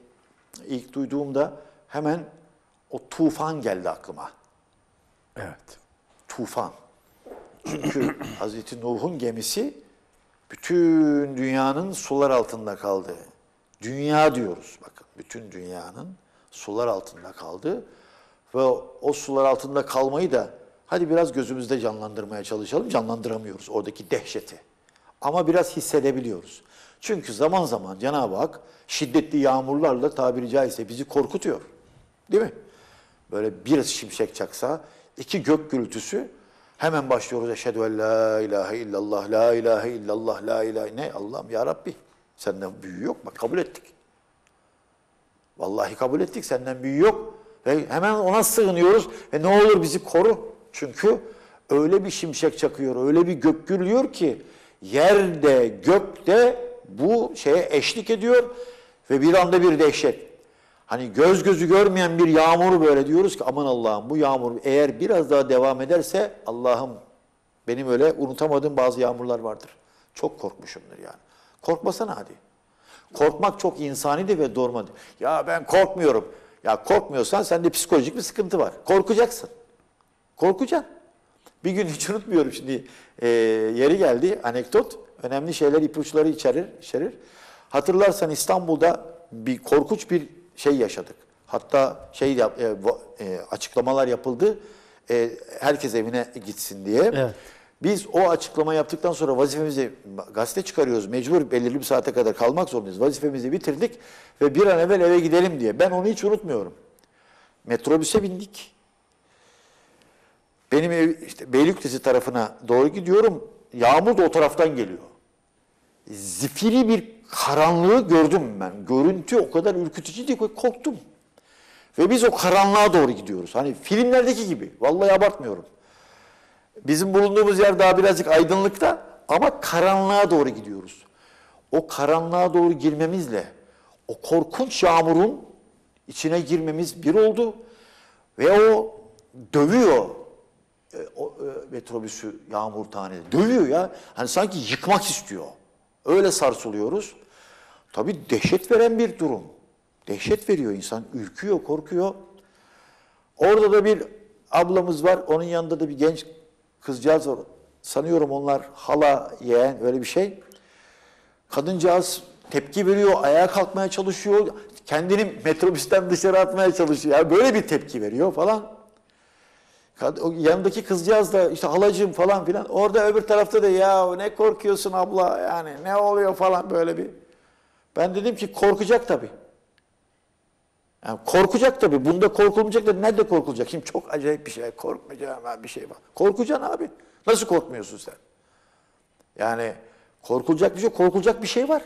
ilk duyduğumda hemen o tufan geldi aklıma. Evet. Tufan. Çünkü Hazreti Nuh'un gemisi bütün dünyanın sular altında kaldı. Dünya diyoruz bakın. Bütün dünyanın sular altında kaldı. Ve o sular altında kalmayı da hadi biraz gözümüzde canlandırmaya çalışalım. Canlandıramıyoruz oradaki dehşeti. Ama biraz hissedebiliyoruz. Çünkü zaman zaman Cenab-ı Hak şiddetli yağmurlarla tabiri caizse bizi korkutuyor. Değil mi? Böyle bir şimşek çaksa, iki gök gürültüsü, hemen başlıyoruz. Eşhedü en la ilahe illallah, la ilahe illallah, la ilahe ne? Allah'ım ya Rabbi, senden büyüğü yok. Bak kabul ettik. Vallahi kabul ettik, senden büyüğü yok. Ve hemen ona sığınıyoruz ve ne olur bizi koru. Çünkü öyle bir şimşek çakıyor, öyle bir gök gürlüyor ki yerde, gökte bu şeye eşlik ediyor ve bir anda bir dehşet. Hani göz gözü görmeyen bir yağmuru böyle diyoruz ki aman Allah'ım bu yağmur eğer biraz daha devam ederse Allah'ım benim öyle unutamadığım bazı yağmurlar vardır. Çok korkmuşumdur yani. Korkmasana hadi. Korkmak çok insanidir ve doğrudur. Ya ben korkmuyorum. Ya korkmuyorsan sende psikolojik bir sıkıntı var. Korkacaksın. Korkacaksın. Bir gün hiç unutmuyorum şimdi e, yeri geldi anekdot. Önemli şeyler ipuçları içerir. içerir. Hatırlarsan İstanbul'da bir korkunç bir şey yaşadık. Hatta şey yap, e, e, açıklamalar yapıldı. E, herkes evine gitsin diye. Evet. Biz o açıklama yaptıktan sonra vazifemizi gazete çıkarıyoruz. Mecbur belirli bir saate kadar kalmak zorundayız. Vazifemizi bitirdik ve bir an evvel eve gidelim diye. Ben onu hiç unutmuyorum. Metrobüse bindik. Benim ev işte Beylikdüzü tarafına doğru gidiyorum. Yağmur da o taraftan geliyor. Zifiri bir karanlığı gördüm ben. Görüntü o kadar ürkütücüydü ki korktum. Ve biz o karanlığa doğru gidiyoruz. Hani filmlerdeki gibi. Vallahi abartmıyorum. Bizim bulunduğumuz yer daha birazcık aydınlıkta ama karanlığa doğru gidiyoruz. O karanlığa doğru girmemizle o korkunç yağmurun içine girmemiz bir oldu ve o dövüyor e, o, e, metrobüsü yağmur taneli. Dövüyor ya. Hani sanki yıkmak istiyor. Öyle sarsılıyoruz. Tabii dehşet veren bir durum. Dehşet veriyor insan. Ürküyor, korkuyor. Orada da bir ablamız var. Onun yanında da bir genç kızcağız var. Sanıyorum onlar hala, yeğen, öyle bir şey. Kadıncağız tepki veriyor, ayağa kalkmaya çalışıyor. Kendini metrobüsten dışarı atmaya çalışıyor. Yani böyle bir tepki veriyor falan. Yanındaki kızcağız da işte halacığım falan filan. Orada öbür tarafta da ya ne korkuyorsun abla yani ne oluyor falan böyle bir. Ben dedim ki korkacak tabii. Yani korkacak tabii. Bunda korkulmayacak da nerede korkulacak? Şimdi çok acayip bir şey. Korkmayacağım ben bir şey var. Korkacaksın abi. Nasıl korkmuyorsun sen? Yani korkulacak bir şey, korkulacak bir şey var.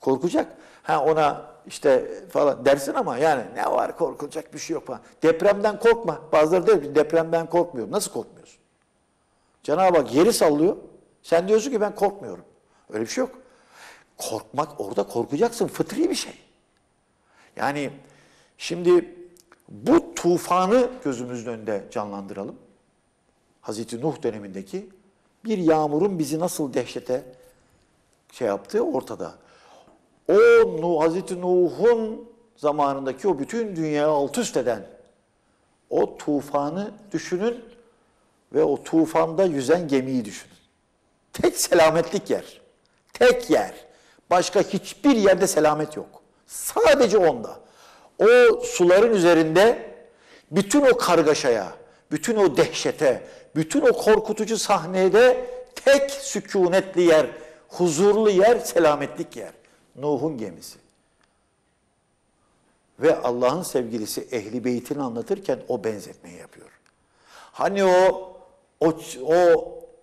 Korkulacak. Ha ona işte falan dersin ama yani ne var korkulacak bir şey yok falan. Depremden korkma. Bazıları der ki depremden korkmuyorum. Nasıl korkmuyorsun? Cenab-ı Hak yeri sallıyor. Sen diyorsun ki ben korkmuyorum. Öyle bir şey yok. Korkmak orada korkacaksın. Fıtri bir şey. Yani şimdi bu tufanı gözümüzün önünde canlandıralım. Hazreti Nuh dönemindeki bir yağmurun bizi nasıl dehşete şey yaptığı ortada. O Nuh, Hazreti Nuh'un zamanındaki o bütün dünyayı alt üst eden o tufanı düşünün ve o tufanda yüzen gemiyi düşünün. Tek selametlik yer. Tek yer. Başka hiçbir yerde selamet yok. Sadece onda. O suların üzerinde bütün o kargaşaya, bütün o dehşete, bütün o korkutucu sahnede tek sükunetli yer, huzurlu yer, selametlik yer. Nuh'un gemisi. Ve Allah'ın sevgilisi Ehli Beyt'ini anlatırken o benzetmeyi yapıyor. Hani o, o, o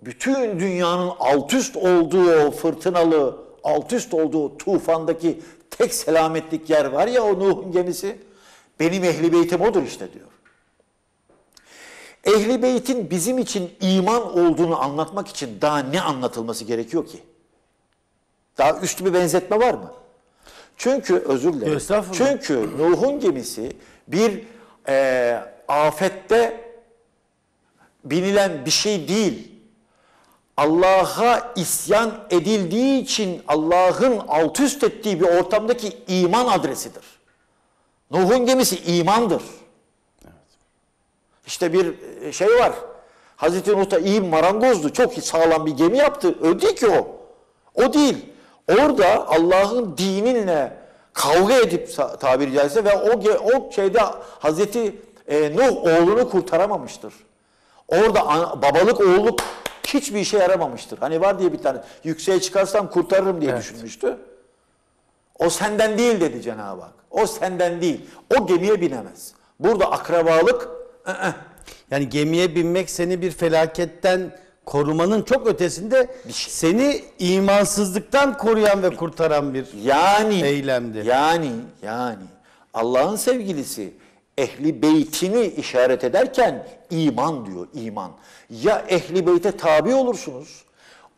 bütün dünyanın alt üst olduğu o fırtınalı, alt üst olduğu tufandaki tek selametlik yer var ya o Nuh'un gemisi, benim Ehli Beyt'im odur işte diyor. Ehli Beyt'in bizim için iman olduğunu anlatmak için daha ne anlatılması gerekiyor ki? Daha üst bir benzetme var mı? Çünkü, özür dilerim, çünkü Nuh'un gemisi bir e, afette binilen bir şey değil. Allah'a isyan edildiği için Allah'ın alt üst ettiği bir ortamdaki iman adresidir. Nuh'un gemisi imandır. Evet. İşte bir şey var. Hazreti Nuh da iyi marangozdu. Çok sağlam bir gemi yaptı. Öyle ki o. O değil. Orada Allah'ın dininle kavga edip tabiri caizse ve o, o şeyde Hazreti Nuh oğlunu kurtaramamıştır. Orada babalık oğlu hiçbir işe yaramamıştır. Hani var diye bir tane yükseğe çıkarsam kurtarırım diye evet. düşünmüştü. O senden değil dedi Cenab-ı Hak. O senden değil. O gemiye binemez. Burada akrabalık ı -ı. Yani gemiye binmek seni bir felaketten korumanın çok ötesinde şey. Seni imansızlıktan koruyan ve kurtaran bir yani, eylemdir. Yani yani Allah'ın sevgilisi Ehli Beyt'ini işaret ederken iman diyor, iman. Ya Ehli Beyt'e tabi olursunuz,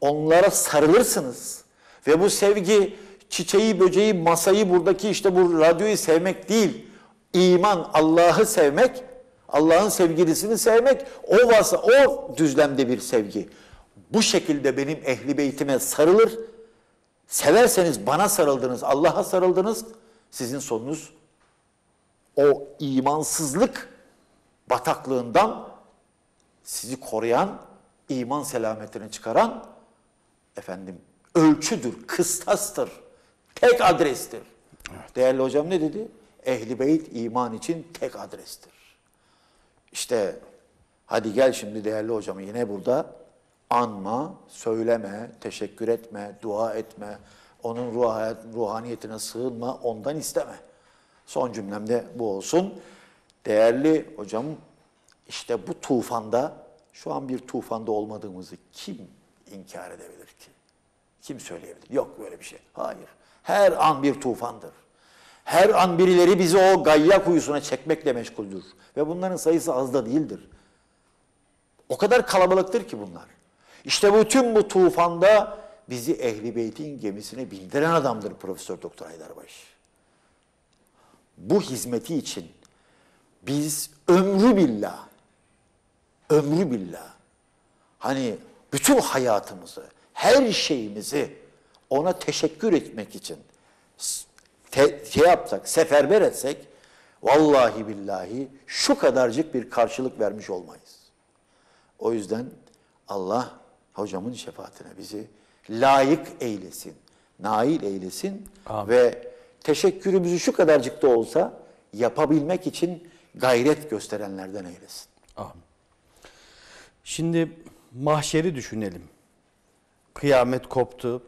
onlara sarılırsınız ve bu sevgi çiçeği, böceği, masayı, buradaki işte bu radyoyu sevmek değil. İman, Allah'ı sevmek, Allah'ın sevgilisini sevmek, o varsa o düzlemde bir sevgi. Bu şekilde benim Ehli Beyt'ime sarılır, severseniz bana sarıldınız, Allah'a sarıldınız, sizin sonunuz o imansızlık bataklığından sizi koruyan, iman selametini çıkaran efendim ölçüdür, kıstastır, tek adrestir. Evet. Değerli hocam ne dedi? Ehli Beyt iman için tek adrestir. İşte hadi gel şimdi değerli hocam yine burada anma, söyleme, teşekkür etme, dua etme, onun ruh, ruhaniyetine sığınma, ondan isteme. Son cümlemde bu olsun. Değerli hocam, işte bu tufanda, şu an bir tufanda olmadığımızı kim inkar edebilir ki? Kim söyleyebilir? Yok böyle bir şey. Hayır. Her an bir tufandır. Her an birileri bizi o gayya kuyusuna çekmekle meşguldür. Ve bunların sayısı az da değildir. O kadar kalabalıktır ki bunlar. İşte bütün bu tufanda bizi Ehli Beyt'in gemisine bindiren adamdır Profesör Doktor Haydarbaş. bu hizmeti için biz ömrü billah, ömrü billah, hani bütün hayatımızı, her şeyimizi ona teşekkür etmek için te, şey yapsak, seferber etsek, vallahi billahi şu kadarcık bir karşılık vermiş olmayız. O yüzden Allah hocamın şefaatine bizi layık eylesin, nail eylesin. Amin. Ve teşekkürümüzü şu kadarcık da olsa yapabilmek için gayret gösterenlerden eylesin. Amin. Şimdi mahşeri düşünelim. Kıyamet koptu.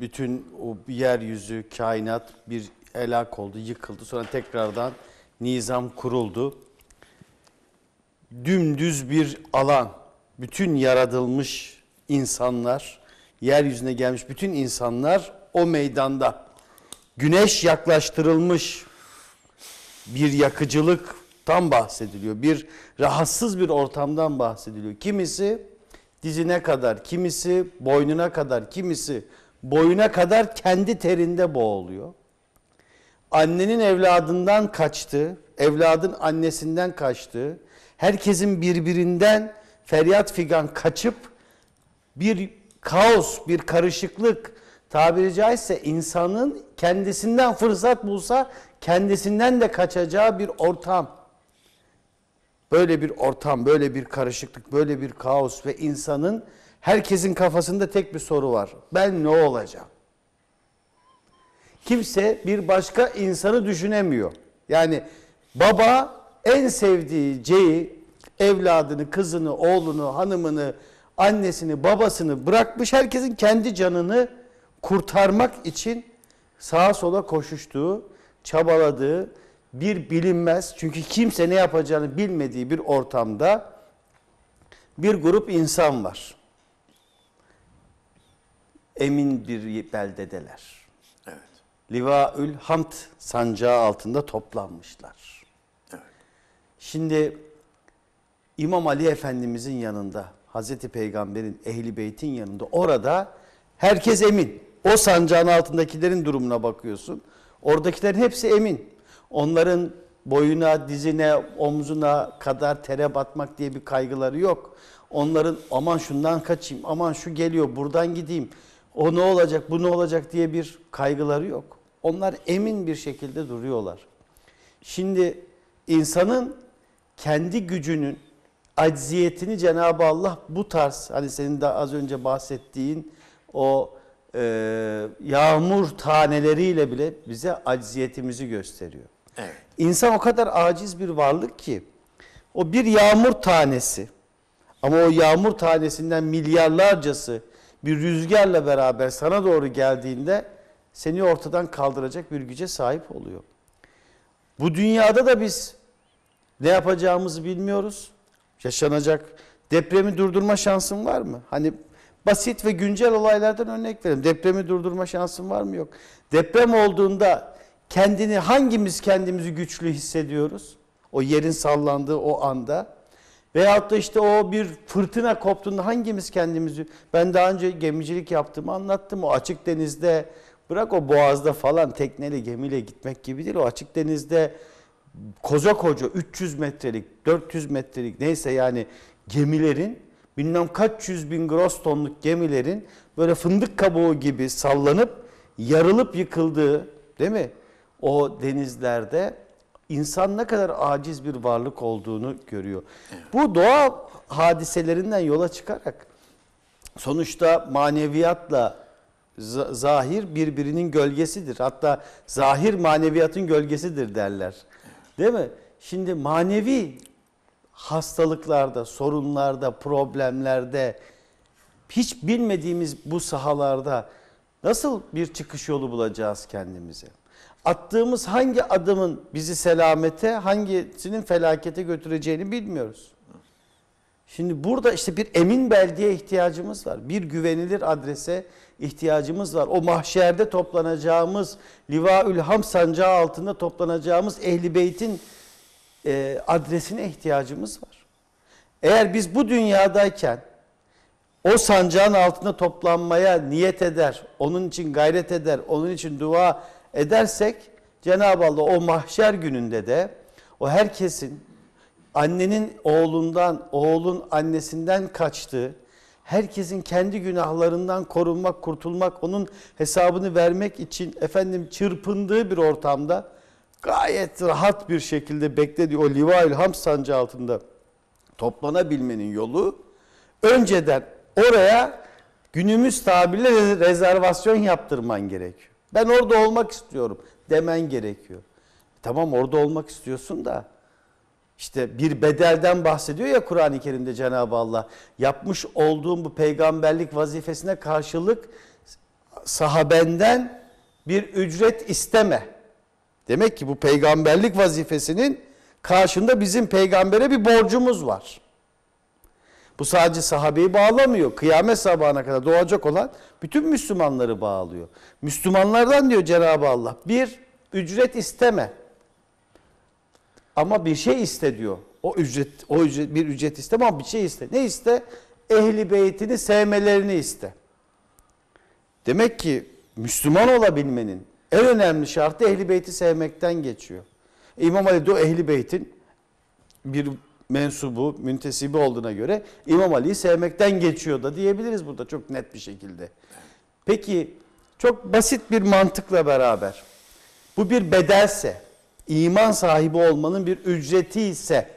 Bütün o yeryüzü, kainat bir helak oldu, yıkıldı. Sonra tekrardan nizam kuruldu. Dümdüz bir alan. Bütün yaratılmış insanlar, yeryüzüne gelmiş bütün insanlar o meydanda. Güneş yaklaştırılmış, bir yakıcılıktan bahsediliyor. Bir rahatsız bir ortamdan bahsediliyor. Kimisi dizine kadar, kimisi boynuna kadar, kimisi boyuna kadar kendi terinde boğuluyor. Annenin evladından kaçtığı, evladın annesinden kaçtığı, herkesin birbirinden feryat figan kaçıp bir kaos, bir karışıklık, tabiri caizse insanın kendisinden fırsat bulsa kendisinden de kaçacağı bir ortam. Böyle bir ortam, böyle bir karışıklık, böyle bir kaos ve insanın, herkesin kafasında tek bir soru var. Ben ne olacağım? Kimse bir başka insanı düşünemiyor. Yani baba en sevdiği ceyi, evladını, kızını, oğlunu, hanımını, annesini, babasını bırakmış, herkesin kendi canını kurtarmak için sağa sola koşuştuğu, çabaladığı, bir bilinmez, çünkü kimse ne yapacağını bilmediği bir ortamda bir grup insan var. Emin bir beldedeler. Evet. Livaül Hamd sancağı altında toplanmışlar. Evet. Şimdi İmam Ali Efendimizin yanında, Hazreti Peygamber'in, Ehli Beyt'in yanında, orada herkes emin. O sancağın altındakilerin durumuna bakıyorsun. Oradakilerin hepsi emin. Onların boyuna, dizine, omzuna kadar tere batmak diye bir kaygıları yok. Onların aman şundan kaçayım, aman şu geliyor buradan gideyim, o ne olacak, bu ne olacak diye bir kaygıları yok. Onlar emin bir şekilde duruyorlar. Şimdi insanın kendi gücünün acziyetini Cenab-ı Allah bu tarz, hani senin de az önce bahsettiğin o e, yağmur taneleriyle bile bize acziyetimizi gösteriyor. Evet. İnsan o kadar aciz bir varlık ki, o bir yağmur tanesi, ama o yağmur tanesinden milyarlarcası bir rüzgarla beraber sana doğru geldiğinde seni ortadan kaldıracak bir güce sahip oluyor. Bu dünyada da biz ne yapacağımızı bilmiyoruz. Yaşanacak depremi durdurma şansın var mı? Hani basit ve güncel olaylardan örnek verelim. Depremi durdurma şansın var mı? Yok. Deprem olduğunda kendini, hangimiz kendimizi güçlü hissediyoruz? O yerin sallandığı o anda. Veyahut da işte o bir fırtına koptuğunda hangimiz kendimizi, ben daha önce gemicilik yaptığımı anlattım. O açık denizde, bırak o boğazda falan, tekneyle gemiyle gitmek gibi değil. O açık denizde koca koca üç yüz metrelik, dört yüz metrelik, neyse yani gemilerin, bilmem kaç yüz bin gross tonluk gemilerin böyle fındık kabuğu gibi sallanıp yarılıp yıkıldığı, değil mi? O denizlerde insan ne kadar aciz bir varlık olduğunu görüyor. Bu doğa hadiselerinden yola çıkarak sonuçta maneviyatla zahir birbirinin gölgesidir. Hatta zahir maneviyatın gölgesidir derler. Değil mi? Şimdi manevi hastalıklarda, sorunlarda, problemlerde, hiç bilmediğimiz bu sahalarda nasıl bir çıkış yolu bulacağız kendimize? Attığımız hangi adımın bizi selamete, hangisinin felakete götüreceğini bilmiyoruz. Şimdi burada işte bir emin beldeye ihtiyacımız var. Bir güvenilir adrese ihtiyacımız var. O mahşerde toplanacağımız, Livaül Hamd sancağı altında toplanacağımız Ehli Beyt'in e, adresine ihtiyacımız var. Eğer biz bu dünyadayken o sancağın altında toplanmaya niyet eder, onun için gayret eder, onun için dua edersek Cenab-ı Allah o mahşer gününde de o herkesin annenin oğlundan, oğlun annesinden kaçtığı, herkesin kendi günahlarından korunmak, kurtulmak, onun hesabını vermek için efendim çırpındığı bir ortamda gayet rahat bir şekilde beklediği o Livaül Hamd sancı altında toplanabilmenin yolu önceden oraya günümüz tabirle rezervasyon yaptırman gerekiyor. Ben orada olmak istiyorum demen gerekiyor. Tamam, orada olmak istiyorsun da işte bir bedelden bahsediyor ya Kur'an-ı Kerim'de Cenab-ı Allah. Yapmış olduğum bu peygamberlik vazifesine karşılık sahabenden bir ücret isteme. Demek ki bu peygamberlik vazifesinin karşında bizim peygambere bir borcumuz var. Bu sadece sahabeyi bağlamıyor. Kıyamet sabahına kadar doğacak olan bütün Müslümanları bağlıyor. Müslümanlardan diyor Cenab-ı Allah bir ücret isteme. Ama bir şey iste diyor. O ücret, o ücret, bir ücret isteme ama bir şey iste. Ne iste? Ehli beytini sevmelerini iste. Demek ki Müslüman olabilmenin en önemli şartı ehli beyti sevmekten geçiyor. İmam Ali de o ehli beytin bir mensubu, müntesibi olduğuna göre İmam Ali'yi sevmekten geçiyor da diyebiliriz burada çok net bir şekilde. Peki çok basit bir mantıkla beraber bu bir bedelse, iman sahibi olmanın bir ücreti ise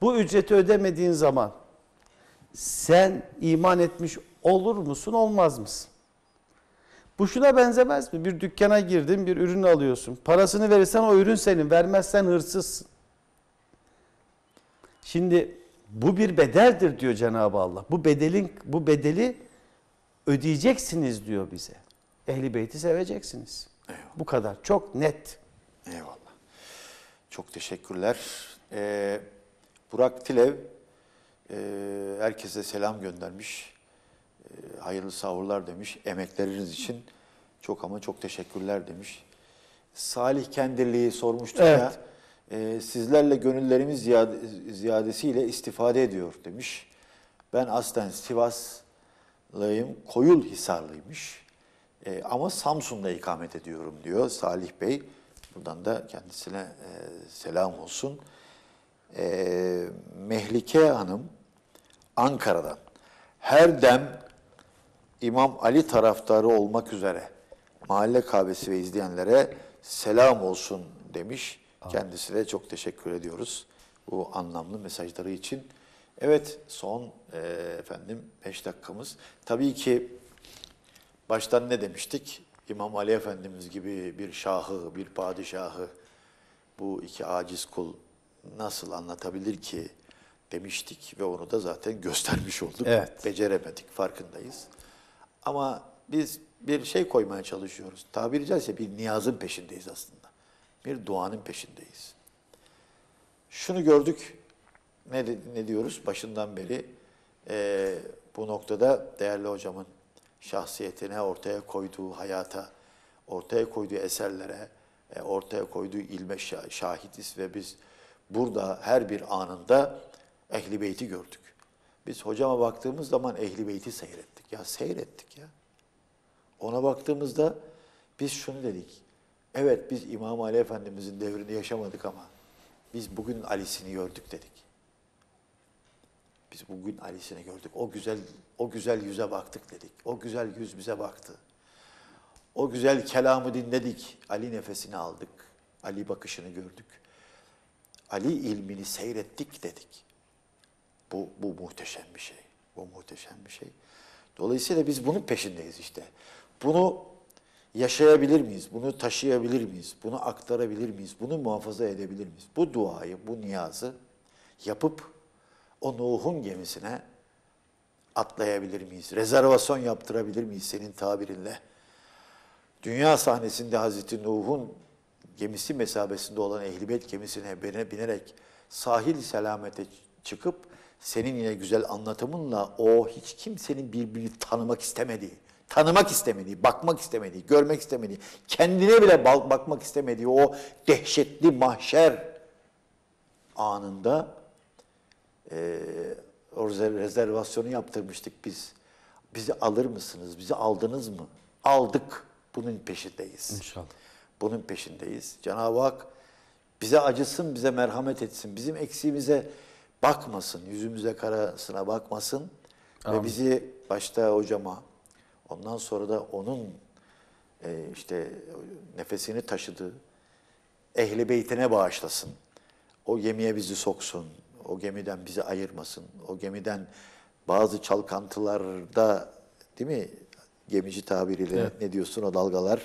bu ücreti ödemediğin zaman sen iman etmiş olur musun, olmaz mısın? Bu şuna benzemez mi? Bir dükkana girdin, bir ürün alıyorsun. Parasını verirsen o ürün senin, vermezsen hırsızsın. Şimdi bu bir bedeldir diyor Cenab-ı Allah. Bu bedelin, bu bedeli ödeyeceksiniz diyor bize. Ehli beyti seveceksiniz. Eyvallah. Bu kadar. Çok net. Eyvallah. Çok teşekkürler. Ee, Burak Tilev e, herkese selam göndermiş. E, hayırlı sahurlar demiş. Emekleriniz için çok ama çok teşekkürler demiş. Salih Kendirli'yi sormuştuk evet. ya. E, sizlerle gönüllerimiz ziyade, ziyadesiyle istifade ediyor demiş. Ben aslen Sivaslıyım, Koyulhisarlıymış. E, ama Samsun'da ikamet ediyorum diyor Salih Bey. Buradan da kendisine e, selam olsun. E, Mehlike Hanım Ankara'dan. Her dem İmam Ali taraftarı olmak üzere mahalle kahvesi ve izleyenlere selam olsun demiş. Kendisine çok teşekkür ediyoruz bu anlamlı mesajları için. Evet, son e, efendim beş dakikamız. Tabii ki baştan ne demiştik? İmam Ali Efendimiz gibi bir şahı, bir padişahı bu iki aciz kul nasıl anlatabilir ki demiştik ve onu da zaten göstermiş olduk. Evet. Beceremedik, farkındayız. Ama biz bir şey koymaya çalışıyoruz. Tabiri caizse bir niyazın peşindeyiz aslında. Bir duanın peşindeyiz. Şunu gördük, ne, ne diyoruz başından beri, e, bu noktada değerli hocamın şahsiyetine, ortaya koyduğu hayata, ortaya koyduğu eserlere, e, ortaya koyduğu ilme şahitiz ve biz burada her bir anında Ehl-i Beyt'i gördük. Biz hocama baktığımız zaman Ehl-i Beyt'i seyrettik. Ya seyrettik ya. Ona baktığımızda biz şunu dedik. Evet, biz İmam Ali Efendimiz'in devrini yaşamadık ama biz bugün Ali'sini gördük dedik. Biz bugün Ali'sini gördük. O güzel o güzel yüze baktık dedik. O güzel yüz bize baktı. O güzel kelamı dinledik. Ali nefesini aldık. Ali bakışını gördük. Ali ilmini seyrettik dedik. Bu, bu muhteşem bir şey. Bu muhteşem bir şey. Dolayısıyla biz bunun peşindeyiz işte. Bunu yaşayabilir miyiz? Bunu taşıyabilir miyiz? Bunu aktarabilir miyiz? Bunu muhafaza edebilir miyiz? Bu duayı, bu niyazı yapıp o Nuh'un gemisine atlayabilir miyiz? Rezervasyon yaptırabilir miyiz senin tabirinle? Dünya sahnesinde Hazreti Nuh'un gemisi mesabesinde olan Ehl-i Beyt gemisine binerek sahil selamete çıkıp senin yine güzel anlatımınla o hiç kimsenin birbirini tanımak istemediği, tanımak istemediği, bakmak istemediği, görmek istemediği, kendine bile bakmak istemediği o dehşetli mahşer anında e, o rezervasyonu yaptırmıştık biz. Bizi alır mısınız? Bizi aldınız mı? Aldık. Bunun peşindeyiz. İnşallah. Bunun peşindeyiz. Cenab-ı Hak bize acısın, bize merhamet etsin. Bizim eksiğimize bakmasın, yüzümüze karasına bakmasın. Amin. Ve bizi başta hocama, ondan sonra da onun e, işte nefesini taşıdığı Ehl-i Beyt'ine bağışlasın. O gemiye bizi soksun, o gemiden bizi ayırmasın, o gemiden bazı çalkantılarda, değil mi, gemici tabiriyle, evet, ne diyorsun, o dalgalar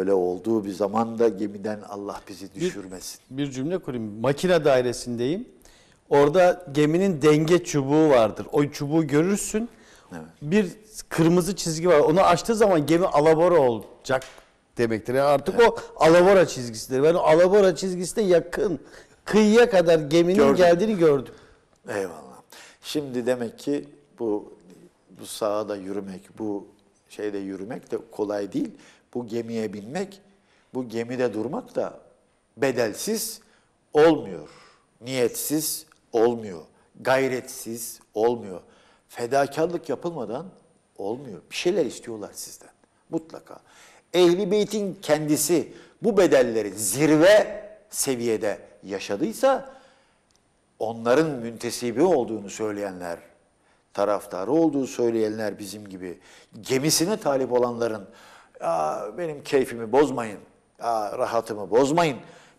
öyle olduğu bir zamanda gemiden Allah bizi düşürmesin. Bir, bir cümle kurayım. Makine dairesindeyim. Orada geminin denge çubuğu vardır. O çubuğu görürsün. Evet. Bir kırmızı çizgi var. Onu açtığı zaman gemi alabora olacak demektir. Yani artık evet, o alabora çizgisidir. Ben o alabora çizgisine yakın, kıyıya kadar geminin gördüm, geldiğini gördüm. Eyvallah. Şimdi demek ki bu bu sahada yürümek, bu şeyde yürümek de kolay değil. Bu gemiye binmek, bu gemide durmak da bedelsiz olmuyor. Niyetsiz olmuyor. Gayretsiz olmuyor. Fedakarlık yapılmadan olmuyor. Bir şeyler istiyorlar sizden mutlaka. Ehl-i Beyt'in kendisi bu bedelleri zirve seviyede yaşadıysa, onların müntesibi olduğunu söyleyenler, taraftarı olduğu söyleyenler bizim gibi, gemisine talip olanların, "Aa, benim keyfimi bozmayın, aa, rahatımı bozmayın,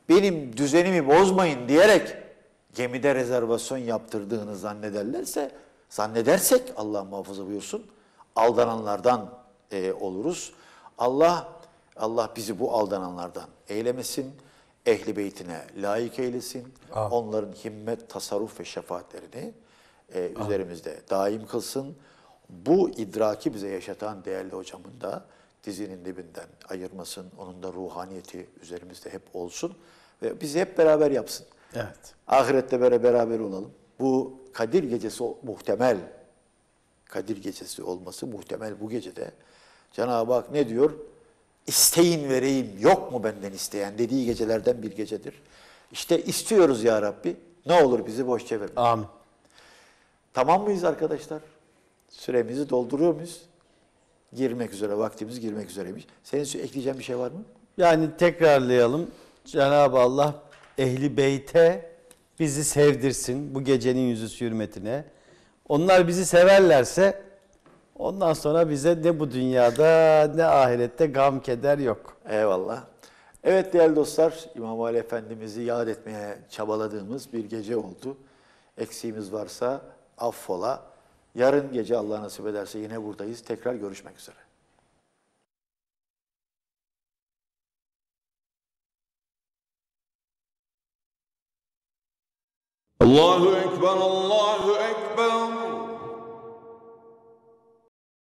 benim düzenimi bozmayın" diyerek gemide rezervasyon yaptırdığını zannederlerse, zannedersek Allah muhafaza buyursun, aldananlardan e, oluruz. Allah Allah bizi bu aldananlardan eylemesin, Ehl-i Beyt'ine layık eylesin, ah, onların himmet, tasarruf ve şefaatlerini e, ah. üzerimizde daim kılsın. Bu idraki bize yaşatan değerli hocamın da dizinin dibinden ayırmasın, onun da ruhaniyeti üzerimizde hep olsun ve bizi hep beraber yapsın. Evet. Ahirette beraber olalım. Bu Kadir Gecesi muhtemel, Kadir Gecesi olması muhtemel bu gecede. Cenab-ı Hak ne diyor? İsteyin vereyim, yok mu benden isteyen dediği gecelerden bir gecedir. İşte istiyoruz ya Rabbi, ne olur bizi boş çevirme. Amin. Tamam mıyız arkadaşlar? Süremizi dolduruyor muyuz? Girmek üzere, vaktimiz girmek üzereymiş. Senin ekleyeceğin bir şey var mı? Yani tekrarlayalım. Cenab-ı Allah Ehl-i Beyt'e bizi sevdirsin bu gecenin yüzü hürmetine. Onlar bizi severlerse ondan sonra bize ne bu dünyada ne ahirette gam keder yok. Eyvallah. Evet değerli dostlar, İmam Ali Efendimiz'i yad etmeye çabaladığımız bir gece oldu. Eksiğimiz varsa affola. Yarın gece Allah nasip ederse yine buradayız. Tekrar görüşmek üzere. Allahu Ekber, Allahu Ekber.